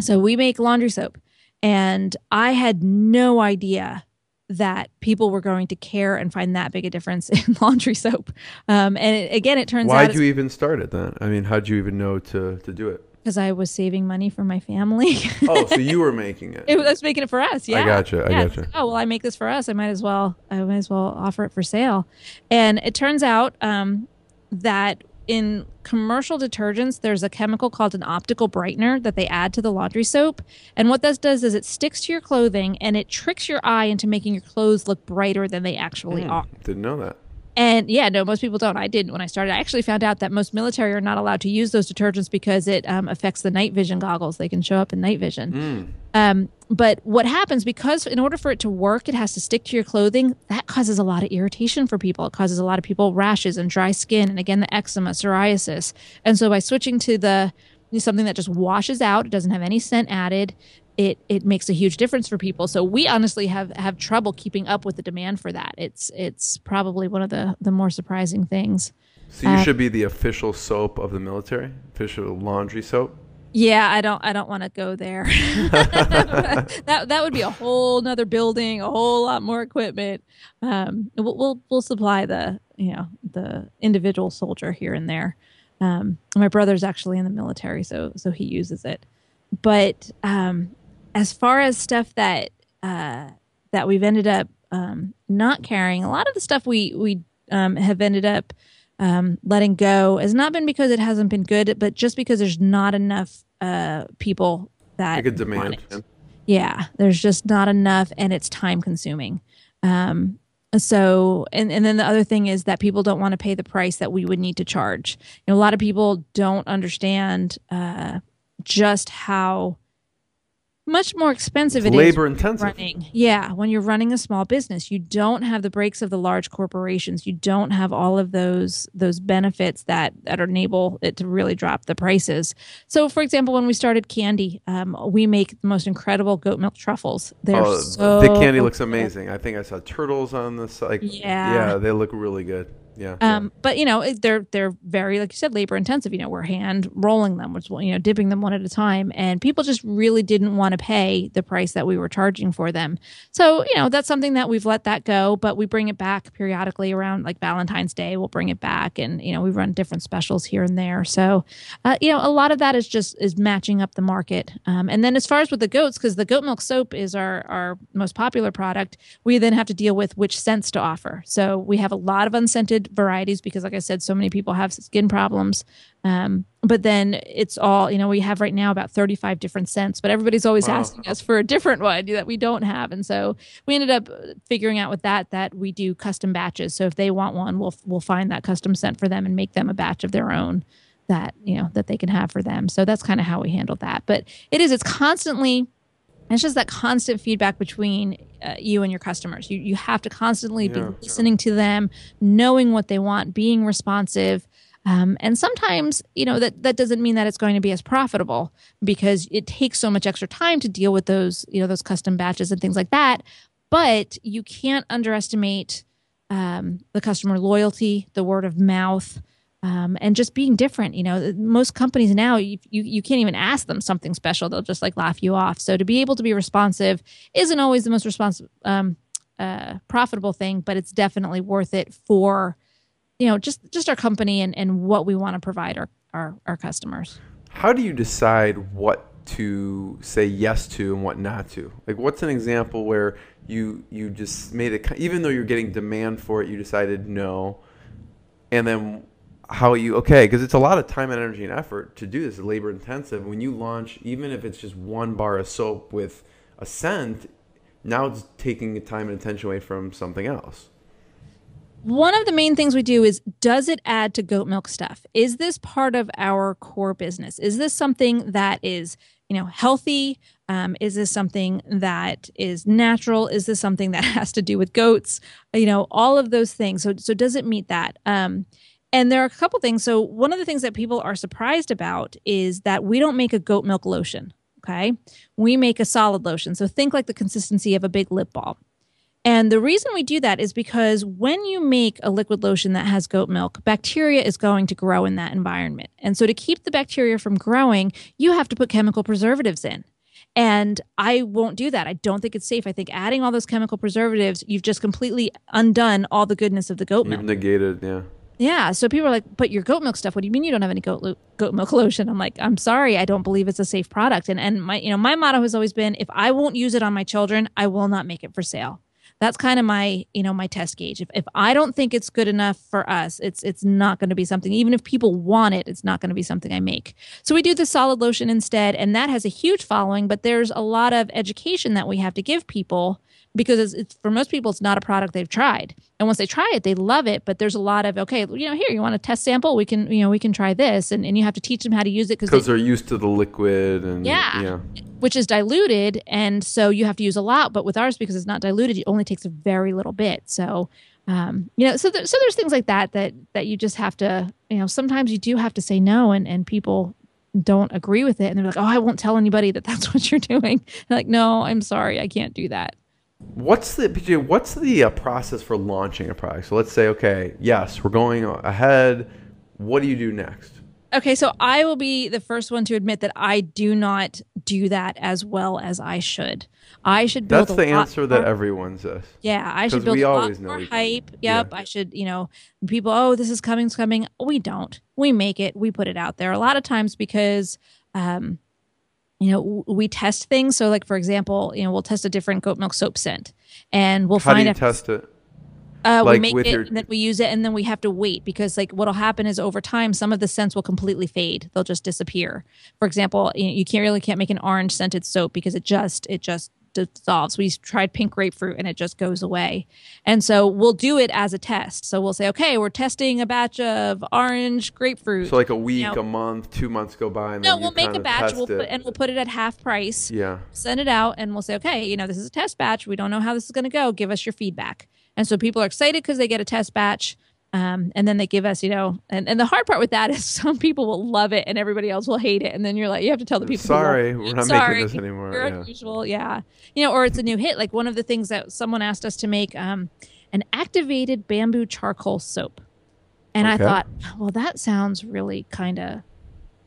So we make laundry soap. And I had no idea that people were going to care and find that big a difference in laundry soap. Um, and it, again, it turns Why'd out... Why'd you even start it then? I mean, how'd you even know to, to do it? Because I was saving money for my family. Oh, so you were making it. it. I was making it for us, yeah. I gotcha, I yeah. gotcha. Oh, well, I make this for us. I might as well I might as well offer it for sale. And it turns out um, that in commercial detergents, there's a chemical called an optical brightener that they add to the laundry soap. And what this does is it sticks to your clothing, and it tricks your eye into making your clothes look brighter than they actually mm, are. Didn't know that. And yeah, no, most people don't. I didn't when I started. I actually found out that most military are not allowed to use those detergents because it um, affects the night vision goggles. They can show up in night vision. Mm. Um, but what happens, because in order for it to work, it has to stick to your clothing, that causes a lot of irritation for people. It causes a lot of people rashes and dry skin, and again, the eczema, psoriasis. And so by switching to the something that just washes out, it doesn't have any scent added, It, it makes a huge difference for people. So we honestly have, have trouble keeping up with the demand for that. It's it's probably one of the, the more surprising things. So you uh, should be the official soap of the military, official laundry soap? Yeah, I don't I don't want to go there. that that would be a whole nother building, a whole lot more equipment. Um, we'll, we'll we'll supply the you know the individual soldier here and there. Um, my brother's actually in the military, so so he uses it. But um, as far as stuff that uh, that we've ended up um, not carrying, a lot of the stuff we we um, have ended up um, letting go has not been because it hasn't been good, but just because there's not enough uh, people that could demand it. it. Yeah, there's just not enough, and it's time consuming. Um, So, and, and then the other thing is that people don't want to pay the price that we would need to charge. You know, a lot of people don't understand uh, just how much more expensive it is. Labor intensive. Running. Yeah. When you're running a small business, you don't have the breaks of the large corporations. You don't have all of those those benefits that, that enable it to really drop the prices. So, for example, when we started candy, um, we make the most incredible goat milk truffles. They're oh, so the candy good. looks amazing. I think I saw turtles on the side. Yeah. Yeah. They look really good. Yeah, um, yeah. But, you know, they're they're very, like you said, labor intensive. You know, we're hand rolling them, which, you know, dipping them one at a time. And people just really didn't want to pay the price that we were charging for them. So, you know, that's something that we've let that go. But we bring it back periodically around like Valentine's Day. We'll bring it back. And, you know, we run different specials here and there. So, uh, you know, a lot of that is just is matching up the market. Um, and then as far as with the goats, because the goat milk soap is our, our most popular product, we then have to deal with which scents to offer. So we have a lot of unscented varieties because, like I said, so many people have skin problems. Um, but then it's all, you know, we have right now about thirty-five different scents, but everybody's always wow. asking us for a different one that we don't have. And so we ended up figuring out with that that we do custom batches. So if they want one, we'll we'll find that custom scent for them and make them a batch of their own that, you know, that they can have for them. So that's kind of how we handle that. But it is, it's constantly, it's just that constant feedback between uh, you and your customers. You you have to constantly yeah, be listening yeah. to them, knowing what they want, being responsive. Um, and sometimes, you know, that, that doesn't mean that it's going to be as profitable because it takes so much extra time to deal with those, you know, those custom batches and things like that. But you can't underestimate um, the customer loyalty, the word of mouth. Um, and just being different, you know, most companies now, you, you you can't even ask them something special. They'll just like laugh you off. So to be able to be responsive isn't always the most responsive, um, uh, profitable thing, but it's definitely worth it for, you know, just, just our company and, and what we want to provide our, our, our customers. How do you decide what to say yes to and what not to? Like, what's an example where you, you just made it, even though you're getting demand for it, you decided no, and then how you, okay, because it's a lot of time and energy and effort to do this, labor intensive. When you launch, even if it's just one bar of soap with a scent, now it's taking time and attention away from something else. One of the main things we do is, does it add to Goat Milk Stuff? Is this part of our core business? Is this something that is, you know, healthy? Um, is this something that is natural? Is this something that has to do with goats? You know, all of those things. So, so does it meet that? Um, And there are a couple things. So one of the things that people are surprised about is that we don't make a goat milk lotion, okay? We make a solid lotion. So think like the consistency of a big lip balm. And the reason we do that is because when you make a liquid lotion that has goat milk, bacteria is going to grow in that environment. And so to keep the bacteria from growing, you have to put chemical preservatives in. And I won't do that. I don't think it's safe. I think adding all those chemical preservatives, you've just completely undone all the goodness of the goat milk. You've negated, yeah. Yeah, so people are like, but your goat milk stuff, what do you mean you don't have any goat, lo- goat milk lotion? I'm like, I'm sorry, I don't believe it's a safe product. And and my you know my motto has always been, if I won't use it on my children, I will not make it for sale. That's kind of my, you know, my test gauge. If if I don't think it's good enough for us, it's it's not going to be something, even if people want it, it's not going to be something I make. So we do the solid lotion instead, and that has a huge following, but there's a lot of education that we have to give people. Because it's, it's, for most people, it's not a product they've tried. And once they try it, they love it. But there's a lot of, okay, you know, here, you want a test sample? We can, you know, we can try this. And, and you have to teach them how to use it. Because they, they're used to the liquid. And yeah, yeah, which is diluted. And so you have to use a lot. But with ours, because it's not diluted, it only takes a very little bit. So, um, you know, so, there, so there's things like that, that that you just have to, you know, sometimes you do have to say no. And, and people don't agree with it. And they're like, oh, I won't tell anybody that that's what you're doing. And like, no, I'm sorry, I can't do that. What's the P J? What's the uh, process for launching a product? So let's say, okay, yes, we're going ahead. What do you do next? Okay, so I will be the first one to admit that I do not do that as well as I should. I should build That's a the lot answer more, that everyone says. Yeah, I should build we a always lot know more hype. Yep, yeah. I should, you know, people, oh, this is coming, it's coming. We don't. We make it. We put it out there a lot of times because, um, you know, we test things. So, like, for example, you know, we'll test a different goat milk soap scent. And we'll How find out. How do you test it? Uh, like we make with it, your... and then we use it, and then we have to wait because, like, what'll happen is over time, some of the scents will completely fade; they'll just disappear. For example, you know, you can't really can't make an orange scented soap because it just it just dissolves. We tried pink grapefruit, and it just goes away. And so we'll do it as a test. So we'll say, okay, we're testing a batch of orange grapefruit. So like a week, you know, a month, two months go by. And no, then we'll make a batch, we'll put, and we'll put it at half price. Yeah, send it out, and we'll say, okay, you know, this is a test batch. We don't know how this is going to go. Give us your feedback. And so people are excited because they get a test batch, um, and then they give us, you know, and, and the hard part with that is some people will love it and everybody else will hate it. And then you're like, you have to tell the people. Sorry, we're not sorry, making this anymore. You're yeah. unusual, yeah. You know, or it's a new hit. Like one of the things that someone asked us to make, um, an activated bamboo charcoal soap. And okay. I thought, well, that sounds really kind of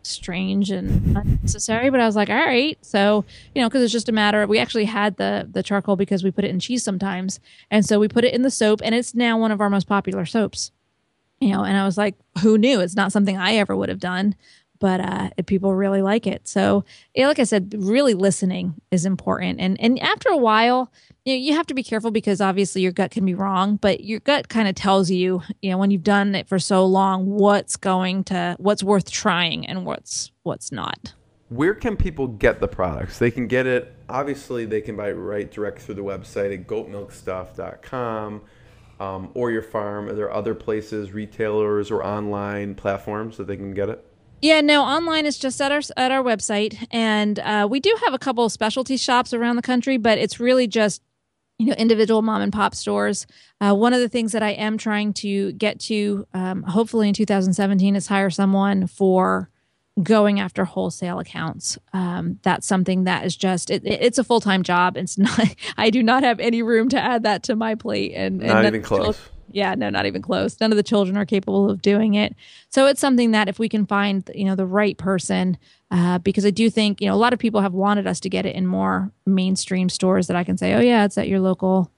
strange and unnecessary, but I was like, all right, so, you know, because it's just a matter of, we actually had the the charcoal because we put it in cheese sometimes, and so we put it in the soap, and it's now one of our most popular soaps, you know. And I was like, who knew? It's not something I ever would have done, but uh people really like it. So, you know, like I said, really listening is important, and and after a while, you know, you have to be careful because obviously your gut can be wrong, but your gut kind of tells you, you know, when you've done it for so long, what's going to, what's worth trying and what's, what's not. Where can people get the products? They can get it. Obviously they can buy it right direct through the website at goat milk stuff dot com, um, or your farm. Are there other places, retailers or online platforms that they can get it? Yeah, no, online is just at our at our website. And uh, we do have a couple of specialty shops around the country, but it's really just, you know, individual mom and pop stores. Uh, one of the things that I am trying to get to, um, hopefully in two thousand seventeen, is hire someone for going after wholesale accounts. Um, that's something that is just, it, it, it's a full-time job. It's not, I do not have any room to add that to my plate. And, and not even close. Yeah, no, not even close. None of the children are capable of doing it. So it's something that if we can find, you know, the right person, uh, because I do think, you know, a lot of people have wanted us to get it in more mainstream stores that I can say, oh, yeah, it's at your local,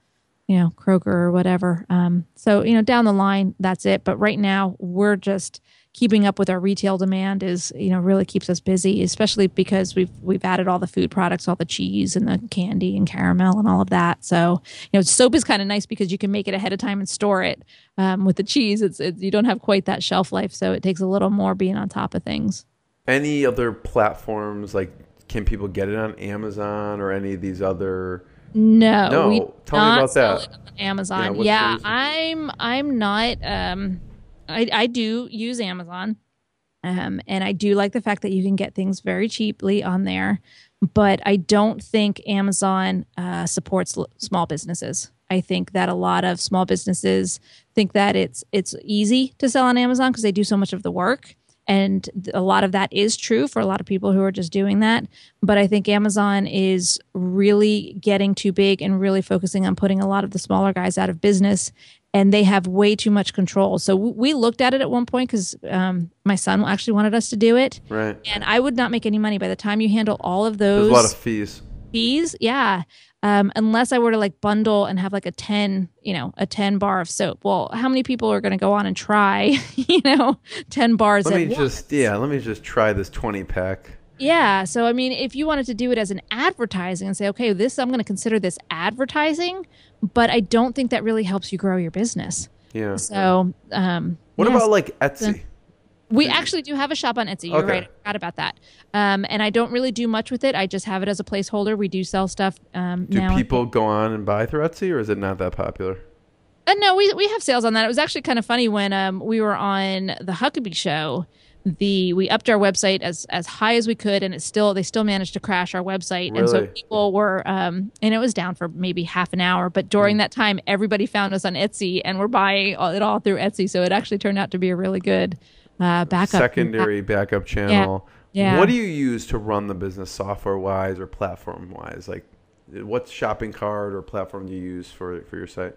you know, Kroger or whatever. Um, so, you know, down the line, that's it. But right now we're just keeping up with our retail demand is, you know, really keeps us busy, especially because we've we've added all the food products, all the cheese and the candy and caramel and all of that. So, you know, soap is kind of nice because you can make it ahead of time and store it. Um, with the cheese, it's it, you don't have quite that shelf life, so it takes a little more being on top of things. Any other platforms, like, can people get it on Amazon or any of these other? No, no. We Tell not me about sell that. It on Amazon, yeah, yeah I'm I'm not. Um, I, I do use Amazon, um, and I do like the fact that you can get things very cheaply on there, but I don't think Amazon uh, supports l- small businesses. I think that a lot of small businesses think that it's it's easy to sell on Amazon because they do so much of the work, and a lot of that is true for a lot of people who are just doing that, but I think Amazon is really getting too big and really focusing on putting a lot of the smaller guys out of business. And they have way too much control. So we looked at it at one point because um, my son actually wanted us to do it. Right. And I would not make any money by the time you handle all of those. There's a lot of fees. Fees, yeah. Um, unless I were to like bundle and have like a ten, you know, a ten bar of soap. Well, how many people are going to go on and try, you know, ten bars? Let me at just once? Yeah. Let me just try this twenty pack. Yeah. So, I mean, if you wanted to do it as an advertising and say, okay, this, I'm going to consider this advertising, but I don't think that really helps you grow your business. Yeah. So, um, what yeah. about like Etsy? We actually do have a shop on Etsy. You're okay. right. I forgot about that. Um, and I don't really do much with it. I just have it as a placeholder. We do sell stuff. Um, do now people go on and buy through Etsy, or is it not that popular? Uh, no, we, we have sales on that. It was actually kind of funny when, um, we were on the Huckabee show. The we upped our website as as high as we could, and it's still they still managed to crash our website. Really? And so people were um and it was down for maybe half an hour, but during mm. that time everybody found us on Etsy and we're buying all, it all through Etsy, so it actually turned out to be a really good uh backup secondary back- backup channel. Yeah. Yeah. What do you use to run the business, software wise or platform wise? Like what shopping cart or platform do you use for for your site?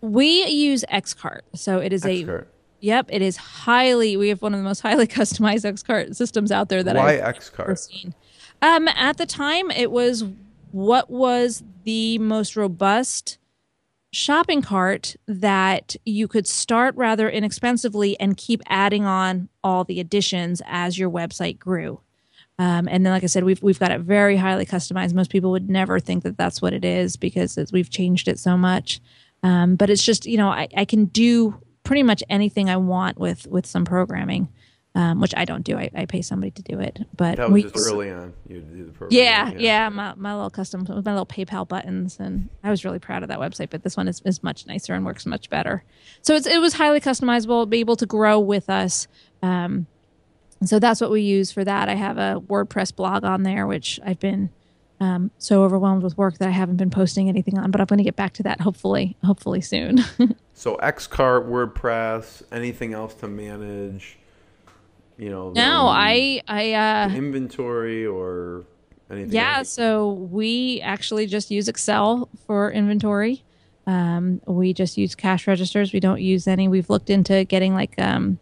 We use X Cart. So it is X-Cart. a Yep, it is highly, we have one of the most highly customized X-Cart systems out there that Why I've X-Cart? ever seen. Um, at the time, it was what was the most robust shopping cart that you could start rather inexpensively and keep adding on all the additions as your website grew. Um, and then, like I said, we've we've got it very highly customized. Most people would never think that that's what it is because it's, we've changed it so much. Um, but it's just, you know, I, I can do pretty much anything I want with, with some programming, um, which I don't do. I, I pay somebody to do it. But that was we, just early on. You do the programming. Yeah, yeah, yeah. My my little custom, my little PayPal buttons, and I was really proud of that website. But this one is, is much nicer and works much better. So it's it was highly customizable, be able to grow with us. Um, So that's what we use for that. I have a WordPress blog on there, which I've been um, so overwhelmed with work that I haven't been posting anything on, but I'm going to get back to that hopefully, hopefully soon. So X-Cart, WordPress, anything else to manage, you know, the, no, I, I, uh, inventory or anything. Yeah. Else? So we actually just use Excel for inventory. Um, we just use cash registers. We don't use any, we've looked into getting like, um,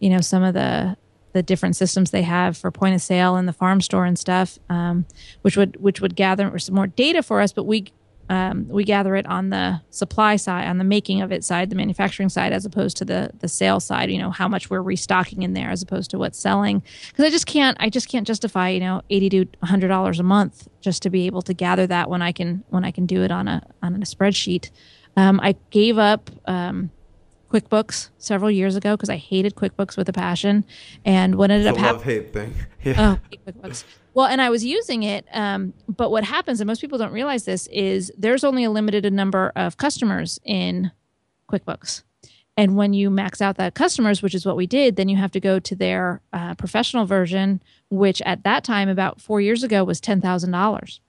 you know, some of the, the different systems they have for point of sale and the farm store and stuff, um, which would which would gather some more data for us. But we um, we gather it on the supply side, on the making of it side, the manufacturing side, as opposed to the the sale side. You know, how much we're restocking in there as opposed to what's selling. Because I just can't I just can't justify, you know, eighty to a hundred dollars a month just to be able to gather that when I can when I can do it on a on a spreadsheet. Um, I gave up. Um, QuickBooks several years ago because I hated QuickBooks with a passion, and what ended it's up happening. Love hate thing. Yeah. Oh, hate QuickBooks. Well, and I was using it, um, but what happens, and most people don't realize this, is there's only a limited number of customers in QuickBooks, and when you max out that customers, which is what we did, then you have to go to their uh, professional version, which at that time, about four years ago, was ten thousand dollars,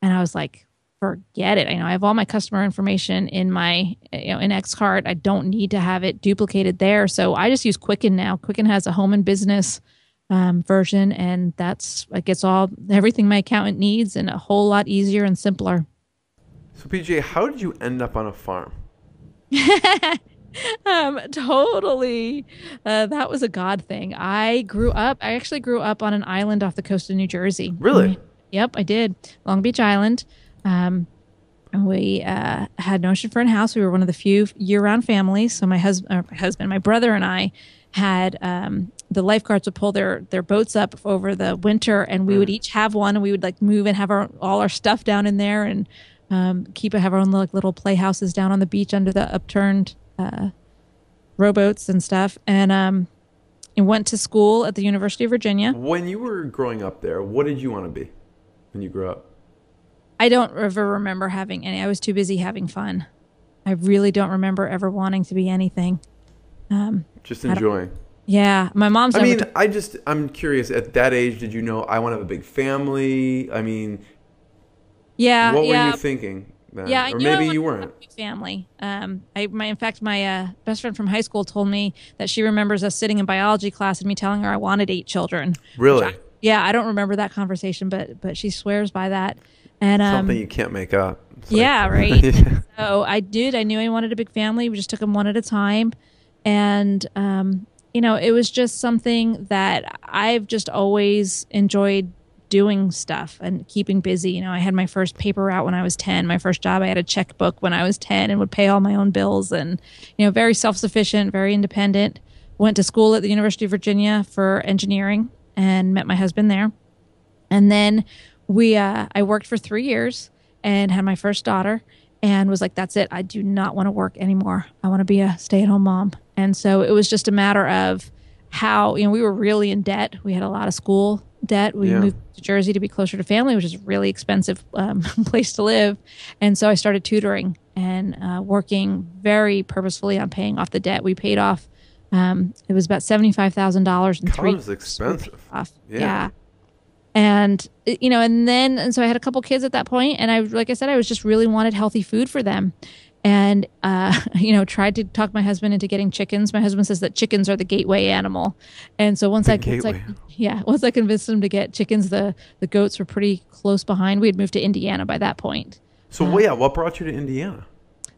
and I was like, forget it. I know I have all my customer information in my, you know, in X-Cart. I don't need to have it duplicated there. So I just use Quicken now. Quicken has a home and business um, version, and that's, it gets all, everything my accountant needs and a whole lot easier and simpler. So P J, how did you end up on a farm? um, totally. Uh, that was a God thing. I grew up, I actually grew up on an island off the coast of New Jersey. Really? Yep, I did. Long Beach Island. Um, we uh, had an ocean front house. We were one of the few year-round families. So my husband, my husband, my brother, and I had um, the lifeguards would pull their their boats up over the winter, and we would each have one, and we would like move and have our all our stuff down in there, and um, keep have our own like little playhouses down on the beach under the upturned uh, rowboats and stuff, and um, and went to school at the University of Virginia. When you were growing up there, what did you want to be when you grew up? I don't ever remember having any. I was too busy having fun. I really don't remember ever wanting to be anything. Um, just enjoying. Yeah. My mom's. I mean, I just, I'm curious. At that age, did you know I want to have a big family? I mean, yeah. What yeah. were you thinking then? Yeah, or maybe you weren't. A big family. Um, I, my, in fact, my uh, best friend from high school told me that she remembers us sitting in biology class and me telling her I wanted eight children. Really? I, yeah. I don't remember that conversation, but but she swears by that. And, um, something you can't make up. It's yeah, like, right. Yeah. So I did. I knew I wanted a big family. We just took them one at a time. And, um, you know, it was just something that I've just always enjoyed doing stuff and keeping busy. You know, I had my first paper route when I was ten. My first job, I had a checkbook when I was ten and would pay all my own bills and, you know, very self-sufficient, very independent. Went to school at the University of Virginia for engineering and met my husband there. And then We, uh, I worked for three years and had my first daughter and was like, that's it. I do not want to work anymore. I want to be a stay-at-home mom. And so it was just a matter of how, you know, we were really in debt. We had a lot of school debt. We yeah. moved to Jersey to be closer to family, which is a really expensive um, place to live. And so I started tutoring and uh, working very purposefully on paying off the debt. We paid off, um, it was about seventy-five thousand dollars in three years. College is expensive. Off. Yeah. yeah. And, you know, and then, and so I had a couple kids at that point, and I, like I said, I was just really wanted healthy food for them. And, uh, you know, tried to talk my husband into getting chickens. My husband says that chickens are the gateway animal. And so once I, once I, yeah, once I convinced him to get chickens, the, the goats were pretty close behind. We had moved to Indiana by that point. So, uh, well, yeah, what brought you to Indiana?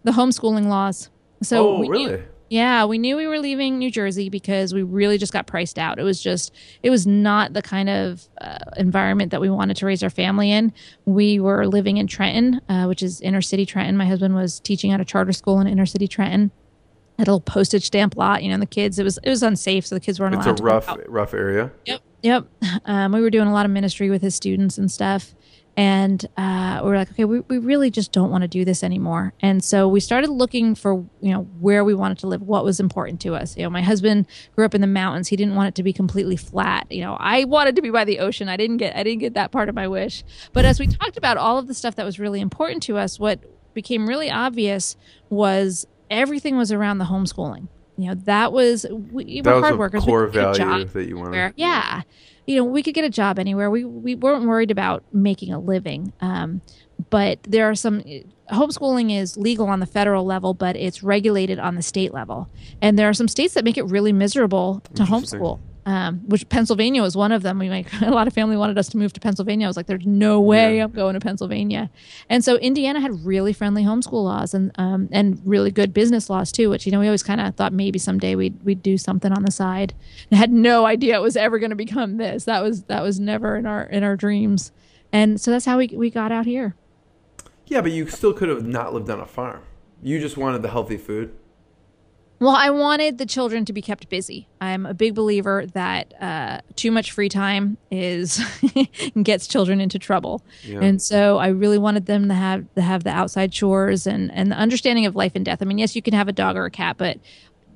The homeschooling laws. So, oh, really? Knew, Yeah, we knew we were leaving New Jersey because we really just got priced out. It was just, it was not the kind of uh, environment that we wanted to raise our family in. We were living in Trenton, uh, which is inner city Trenton. My husband was teaching at a charter school in inner city Trenton. At a little postage stamp lot, you know, and the kids, it was it was unsafe, so the kids weren't allowed to. It's a rough, rough area. Yep, yep. Um, we were doing a lot of ministry with his students and stuff. And uh, we were like, okay, we, we really just don't want to do this anymore. And so we started looking for, you know, where we wanted to live, what was important to us. You know, my husband grew up in the mountains. He didn't want it to be completely flat. You know, I wanted to be by the ocean. I didn't get, I didn't get that part of my wish. But as we talked about all of the stuff that was really important to us, what became really obvious was everything was around the homeschooling. You know, that was, we were hard workers. That was a core value that you wanted. Yeah. You know, we could get a job anywhere. We we weren't worried about making a living. Um, but there are some, homeschooling is legal on the federal level, but it's regulated on the state level. And there are some states that make it really miserable to homeschool, um, which Pennsylvania was one of them. We like, a lot of family wanted us to move to Pennsylvania. I was like, there's no way yeah. I'm going to Pennsylvania. And so Indiana had really friendly homeschool laws and um, and really good business laws too, which, you know, we always kind of thought maybe someday we'd, we'd do something on the side. I had no idea it was ever going to become this. That was, that was never in our, in our dreams. And so that's how we, we got out here. Yeah, but you still could have not lived on a farm. You just wanted the healthy food. Well, I wanted the children to be kept busy. I'm a big believer that uh, too much free time is gets children into trouble. Yeah. And so I really wanted them to have to have the outside chores and, and the understanding of life and death. I mean, yes, you can have a dog or a cat, but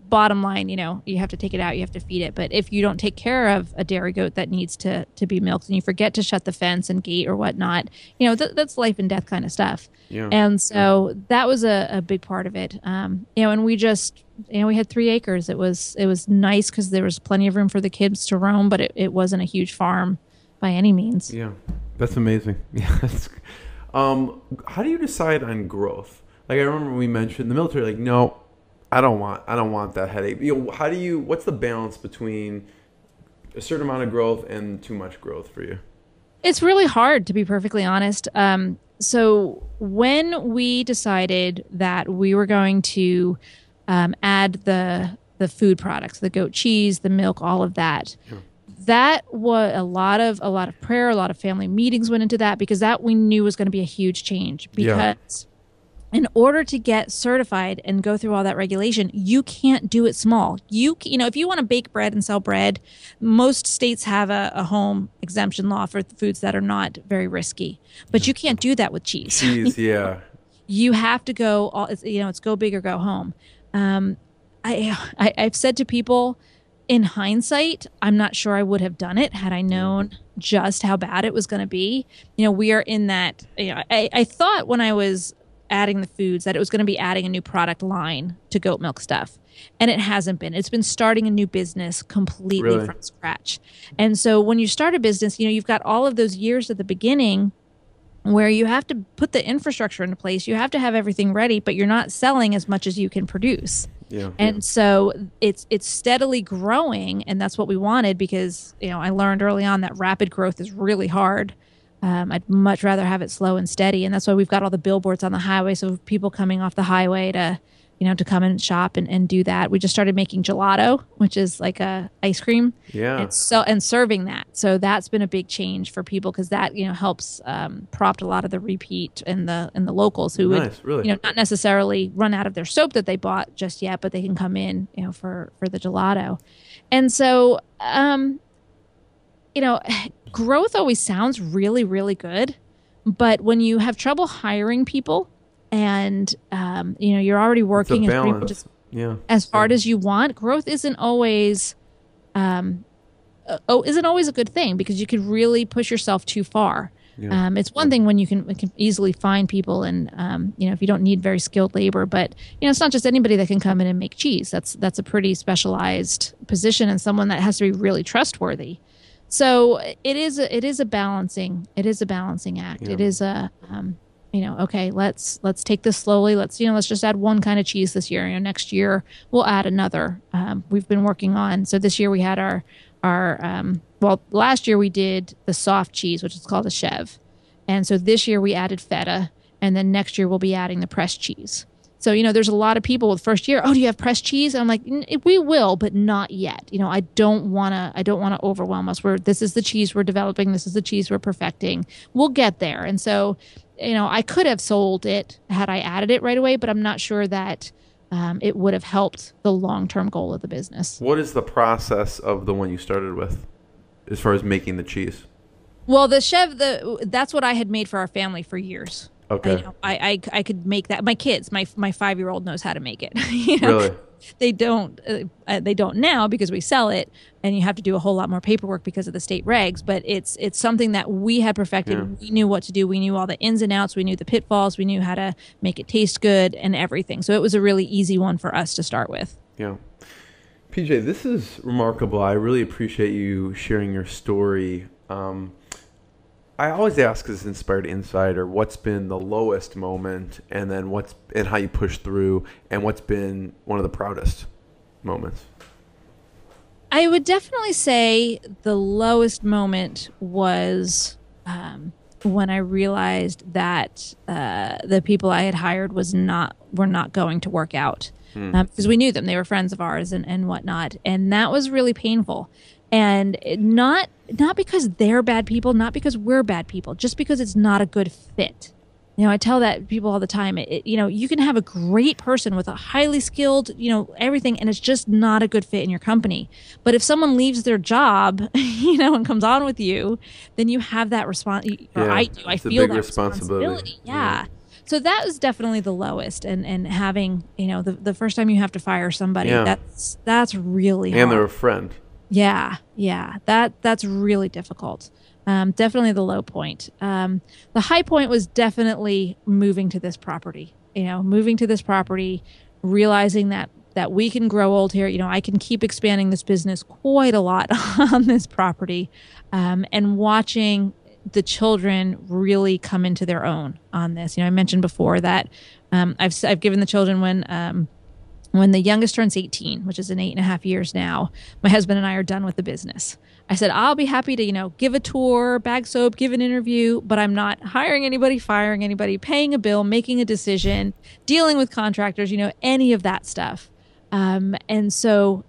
bottom line, you know, you have to take it out, you have to feed it. But if you don't take care of a dairy goat that needs to to be milked and you forget to shut the fence and gate or whatnot, you know, th that's life and death kind of stuff. Yeah. And so yeah. that was a, a big part of it. Um, you know, and we just, you know, we had three acres. It was, it was nice because there was plenty of room for the kids to roam, but it, it wasn't a huge farm by any means. Yeah. That's amazing. Yeah. That's, um, how do you decide on growth? Like, I remember we mentioned the military, like, no, I don't want, I don't want that headache. You know, how do you, what's the balance between a certain amount of growth and too much growth for you? It's really hard, to be perfectly honest. Um, so when we decided that we were going to um, add the, the food products, the goat cheese, the milk, all of that, yeah. that was a lot of, a lot of prayer, a lot of family meetings went into that, because that we knew was going to be a huge change, because yeah. in order to get certified and go through all that regulation, you can't do it small. You you know, if you want to bake bread and sell bread, most states have a, a home exemption law for foods that are not very risky. But you can't do that with cheese. Cheese, yeah. You have to go, all, you know, it's go big or go home. Um, I, I, I've said to people, in hindsight, I'm not sure I would have done it had I known just how bad it was going to be. You know, we are in that, you know, I, I thought when I was adding the foods that it was going to be adding a new product line to Goat Milk Stuff. And it hasn't been. It's been starting a new business completely really? from scratch. And so when you start a business, you know, you've got all of those years at the beginning where you have to put the infrastructure into place. You have to have everything ready, but you're not selling as much as you can produce. Yeah, and yeah. so it's it's steadily growing, and that's what we wanted, because, you know, I learned early on that rapid growth is really hard. Um, I'd much rather have it slow and steady. And that's why we've got all the billboards on the highway. So people coming off the highway to, you know, to come and shop and, and do that. We just started making gelato, which is like a ice cream. Yeah. And, so, and serving that. So that's been a big change for people, because that, you know, helps um, prompt a lot of the repeat and the, and the locals who nice, would, really. you know, not necessarily run out of their soap that they bought just yet, but they can come in, you know, for, for the gelato. And so, um, you know, growth always sounds really, really good, but when you have trouble hiring people, and um, you know, you're already working as, just, yeah. as hard yeah. as you want, growth isn't always, um, uh, oh, isn't always a good thing, because you could really push yourself too far. Yeah. Um, it's one thing when you can, can easily find people, and um, you know, if you don't need very skilled labor, but you know, it's not just anybody that can come in and make cheese. That's that's a pretty specialized position, and someone that has to be really trustworthy. So it is a, it is a balancing it is a balancing act. Yeah. It is a um, you know, okay, let's let's take this slowly. Let's you know let's just add one kind of cheese this year. You know, next year we'll add another. Um, we've been working on, so this year we had our our um, well last year we did the soft cheese, which is called a chèvre, and so this year we added feta, and then next year we'll be adding the pressed cheese. So, you know, there's a lot of people with first year, oh, do you have pressed cheese? And I'm like, we will, but not yet. You know, I don't want to, I don't want to overwhelm us. We're, this is the cheese we're developing. This is the cheese we're perfecting. We'll get there. And so, you know, I could have sold it had I added it right away, but I'm not sure that um, it would have helped the long-term goal of the business. What is the process of the one you started with as far as making the cheese? Well, the chef, the that's what I had made for our family for years. Okay. I, you know, I, I, I could make that. My kids, my my five-year-old knows how to make it. You know? Really? They don't. Uh, they don't now because we sell it, and you have to do a whole lot more paperwork because of the state regs. But it's it's something that we had perfected. Yeah. We knew what to do. We knew all the ins and outs. We knew the pitfalls. We knew how to make it taste good and everything. So it was a really easy one for us to start with. Yeah. P J, this is remarkable. I really appreciate you sharing your story. Um, I always ask as Inspired Insider, what's been the lowest moment, and then what's and how you push through, and what's been one of the proudest moments? I would definitely say the lowest moment was um, when I realized that uh, the people I had hired was not were not going to work out, because hmm. um, we knew them; they were friends of ours and and whatnot, and that was really painful. And not not because they're bad people, not because we're bad people, just because it's not a good fit. You know, I tell that people all the time. It, it, you know, you can have a great person with a highly skilled, you know, everything, and it's just not a good fit in your company. But if someone leaves their job, you know, and comes on with you, then you have that response. Or yeah, I do. I feel that responsibility. responsibility. Yeah. yeah. So that was definitely the lowest, and, and having, you know, the, the first time you have to fire somebody, yeah. that's that's really hard. And they're a friend. Yeah, yeah, that that's really difficult. Um, definitely the low point. Um, the high point was definitely moving to this property. You know, moving to this property, realizing that that we can grow old here. You know, I can keep expanding this business quite a lot on this property, um, and watching the children really come into their own on this. You know, I mentioned before that um, I've I've given the children when. Um, When the youngest turns eighteen, which is in eight and a half years now, my husband and I are done with the business. I said, I'll be happy to, you know, give a tour, bag soap, give an interview, but I'm not hiring anybody, firing anybody, paying a bill, making a decision, dealing with contractors, you know, any of that stuff. Um, and so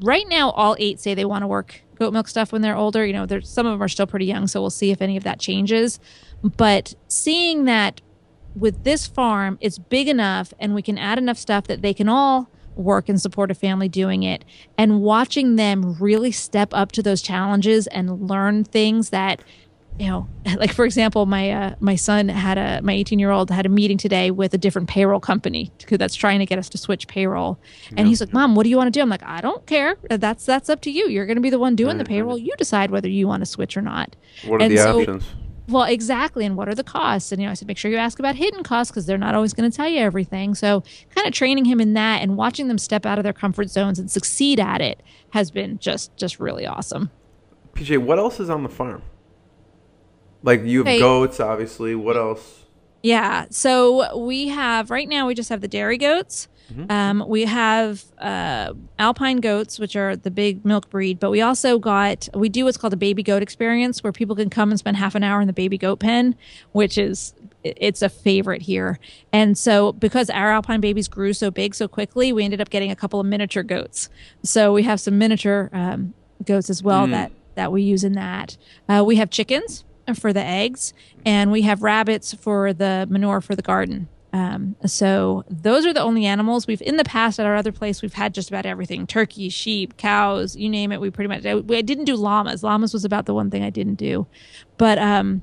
right now, all eight say they want to work Goat Milk Stuff when they're older. You know, there's some of them are still pretty young, so we'll see if any of that changes. But seeing that with this farm, it's big enough and we can add enough stuff that they can all work and support a family doing it, and watching them really step up to those challenges and learn things that, you know, like, for example, my uh, my son had a, my eighteen-year-old had a meeting today with a different payroll company that's trying to get us to switch payroll. And yeah. he's like, Mom, what do you want to do? I'm like, I don't care. That's that's up to you. You're going to be the one doing right. the payroll. You decide whether you want to switch or not. What are and the so, options? Well, exactly. And what are the costs? And, you know, I said, make sure you ask about hidden costs because they're not always going to tell you everything. So kind of training him in that and watching them step out of their comfort zones and succeed at it has been just just really awesome. P J, what else is on the farm? Like, you have hey. goats, obviously. What else? Yeah. So we have right now we just have the dairy goats. Mm-hmm. Um, we have uh, Alpine goats, which are the big milk breed, but we also got, we do what's called a baby goat experience where people can come and spend half an hour in the baby goat pen, which is, it's a favorite here. And so because our Alpine babies grew so big so quickly, we ended up getting a couple of miniature goats. So we have some miniature um, goats as well mm. that, that we use in that. Uh, we have chickens for the eggs, and we have rabbits for the manure for the garden. Um, so those are the only animals we've, in the past at our other place, we've had just about everything, turkeys, sheep, cows, you name it. We pretty much, I, I didn't do llamas. Llamas was about the one thing I didn't do, but, um,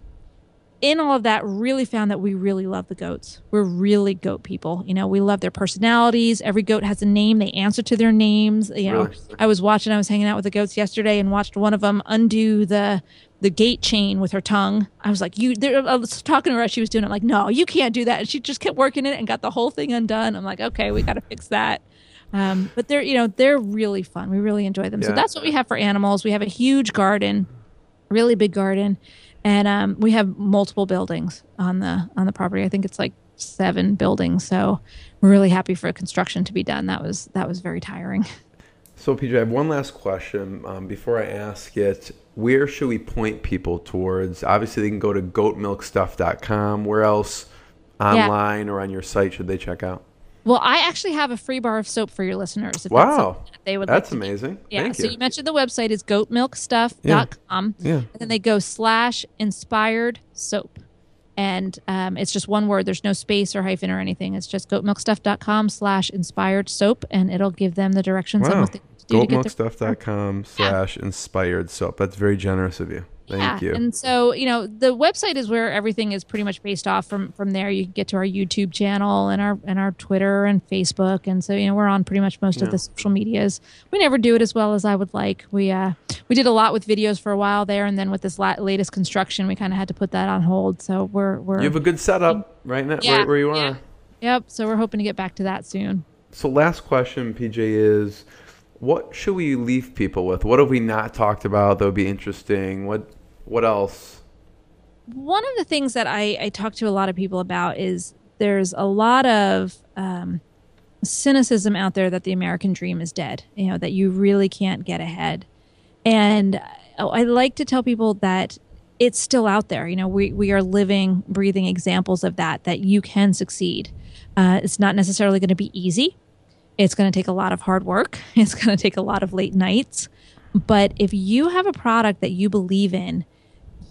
in all of that, really found that we really love the goats. We're really goat people. You know, we love their personalities. Every goat has a name. They answer to their names. You know, really? I was watching, I was hanging out with the goats yesterday and watched one of them undo the, the gate chain with her tongue. I was like, you, I was talking to her as she was doing it. I'm like, no, you can't do that. And she just kept working it and got the whole thing undone. I'm like, okay, we got to fix that. Um, but they're, you know, they're really fun. We really enjoy them. Yeah. So that's what we have for animals. We have a huge garden, really big garden. And um, we have multiple buildings on the, on the property. I think it's like seven buildings. So we're really happy for construction to be done. That was, that was very tiring. So P J, I have one last question um, before I ask it. Where should we point people towards? Obviously, they can go to goat milk stuff dot com. Where else online yeah. or on your site should they check out? Well, I actually have a free bar of soap for your listeners. If wow. That's, they would that's like amazing. Yeah. Thank so you. you mentioned the website is goat milk stuff dot com. Yeah. Yeah. And then they go slash inspired soap. And um, it's just one word. There's no space or hyphen or anything. It's just goatmilkstuff.com slash inspired soap. And it'll give them the directions wow. on what they need to do. goat milk stuff dot com slash inspired soap. That's very generous of you. Thank yeah. you. And so, you know, the website is where everything is pretty much based off from, from there. You can get to our YouTube channel and our and our Twitter and Facebook. And so, you know, we're on pretty much most yeah. of the social medias. We never do it as well as I would like. We uh we did a lot with videos for a while there. And then with this la latest construction, we kind of had to put that on hold. So we're... we're you have a good setup right now yeah, right where you are. Yeah. Yep. So we're hoping to get back to that soon. So last question, P J, is... what should we leave people with? What have we not talked about that would be interesting? What what else? One of the things that I, I talk to a lot of people about is there's a lot of um, cynicism out there that the American dream is dead, you know, that you really can't get ahead. And I like to tell people that it's still out there. You know, we, we are living, breathing examples of that, that you can succeed. Uh, it's not necessarily going to be easy. It's going to take a lot of hard work. It's going to take a lot of late nights. But if you have a product that you believe in,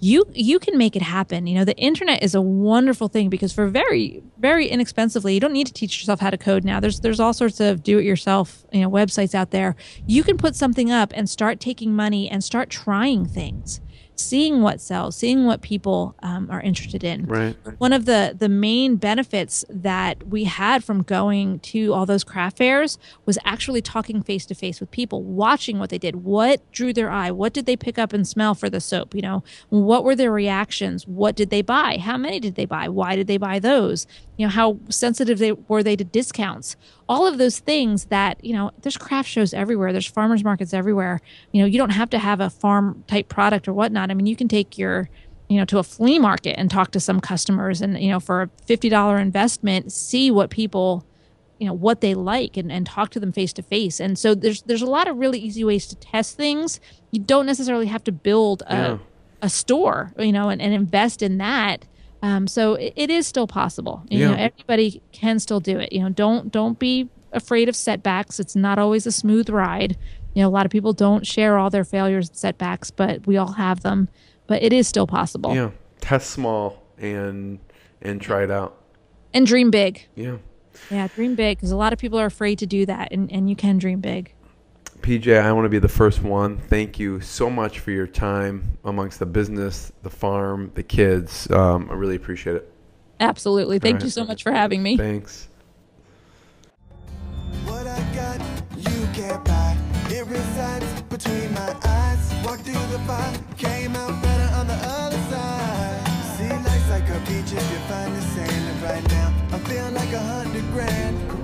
you you can make it happen. You know, the internet is a wonderful thing because for very, very inexpensively, you don't need to teach yourself how to code now. There's there's all sorts of do-it-yourself, you know, websites out there. You can put something up and start taking money and start trying things, seeing what sells, seeing what people um, are interested in. Right. One of the, the main benefits that we had from going to all those craft fairs was actually talking face-to-face with people, watching what they did, what drew their eye, what did they pick up and smell for the soap, you know, what were their reactions, what did they buy, how many did they buy, why did they buy those, you know, how sensitive they were they to discounts. All of those things that, you know, there's craft shows everywhere. There's farmers markets everywhere. You know, you don't have to have a farm type product or whatnot. I mean, you can take your, you know, to a flea market and talk to some customers and, you know, for a fifty dollar investment, see what people, you know, what they like and, and talk to them face to face. And so there's, there's a lot of really easy ways to test things. You don't necessarily have to build a, yeah. a store, you know, and, and invest in that. Um, so it, it is still possible. You yeah. know, everybody can still do it. You know, don't don't be afraid of setbacks. It's not always a smooth ride. You know, a lot of people don't share all their failures and setbacks, but we all have them. But it is still possible. Yeah, test small and and try it out. And dream big. Yeah, yeah, dream big because a lot of people are afraid to do that, and and you can dream big. P J, I want to be the first one. Thank you so much for your time amongst the business, the farm, the kids. Um, I really appreciate it. Absolutely. Thank you so much for having me. Thanks. What I got, you can't buy. It resides between my eyes. Walked through the fire, came out better on the other side. See, life's like a beach if you find the sailing right now. I'm feeling like a hundred grand.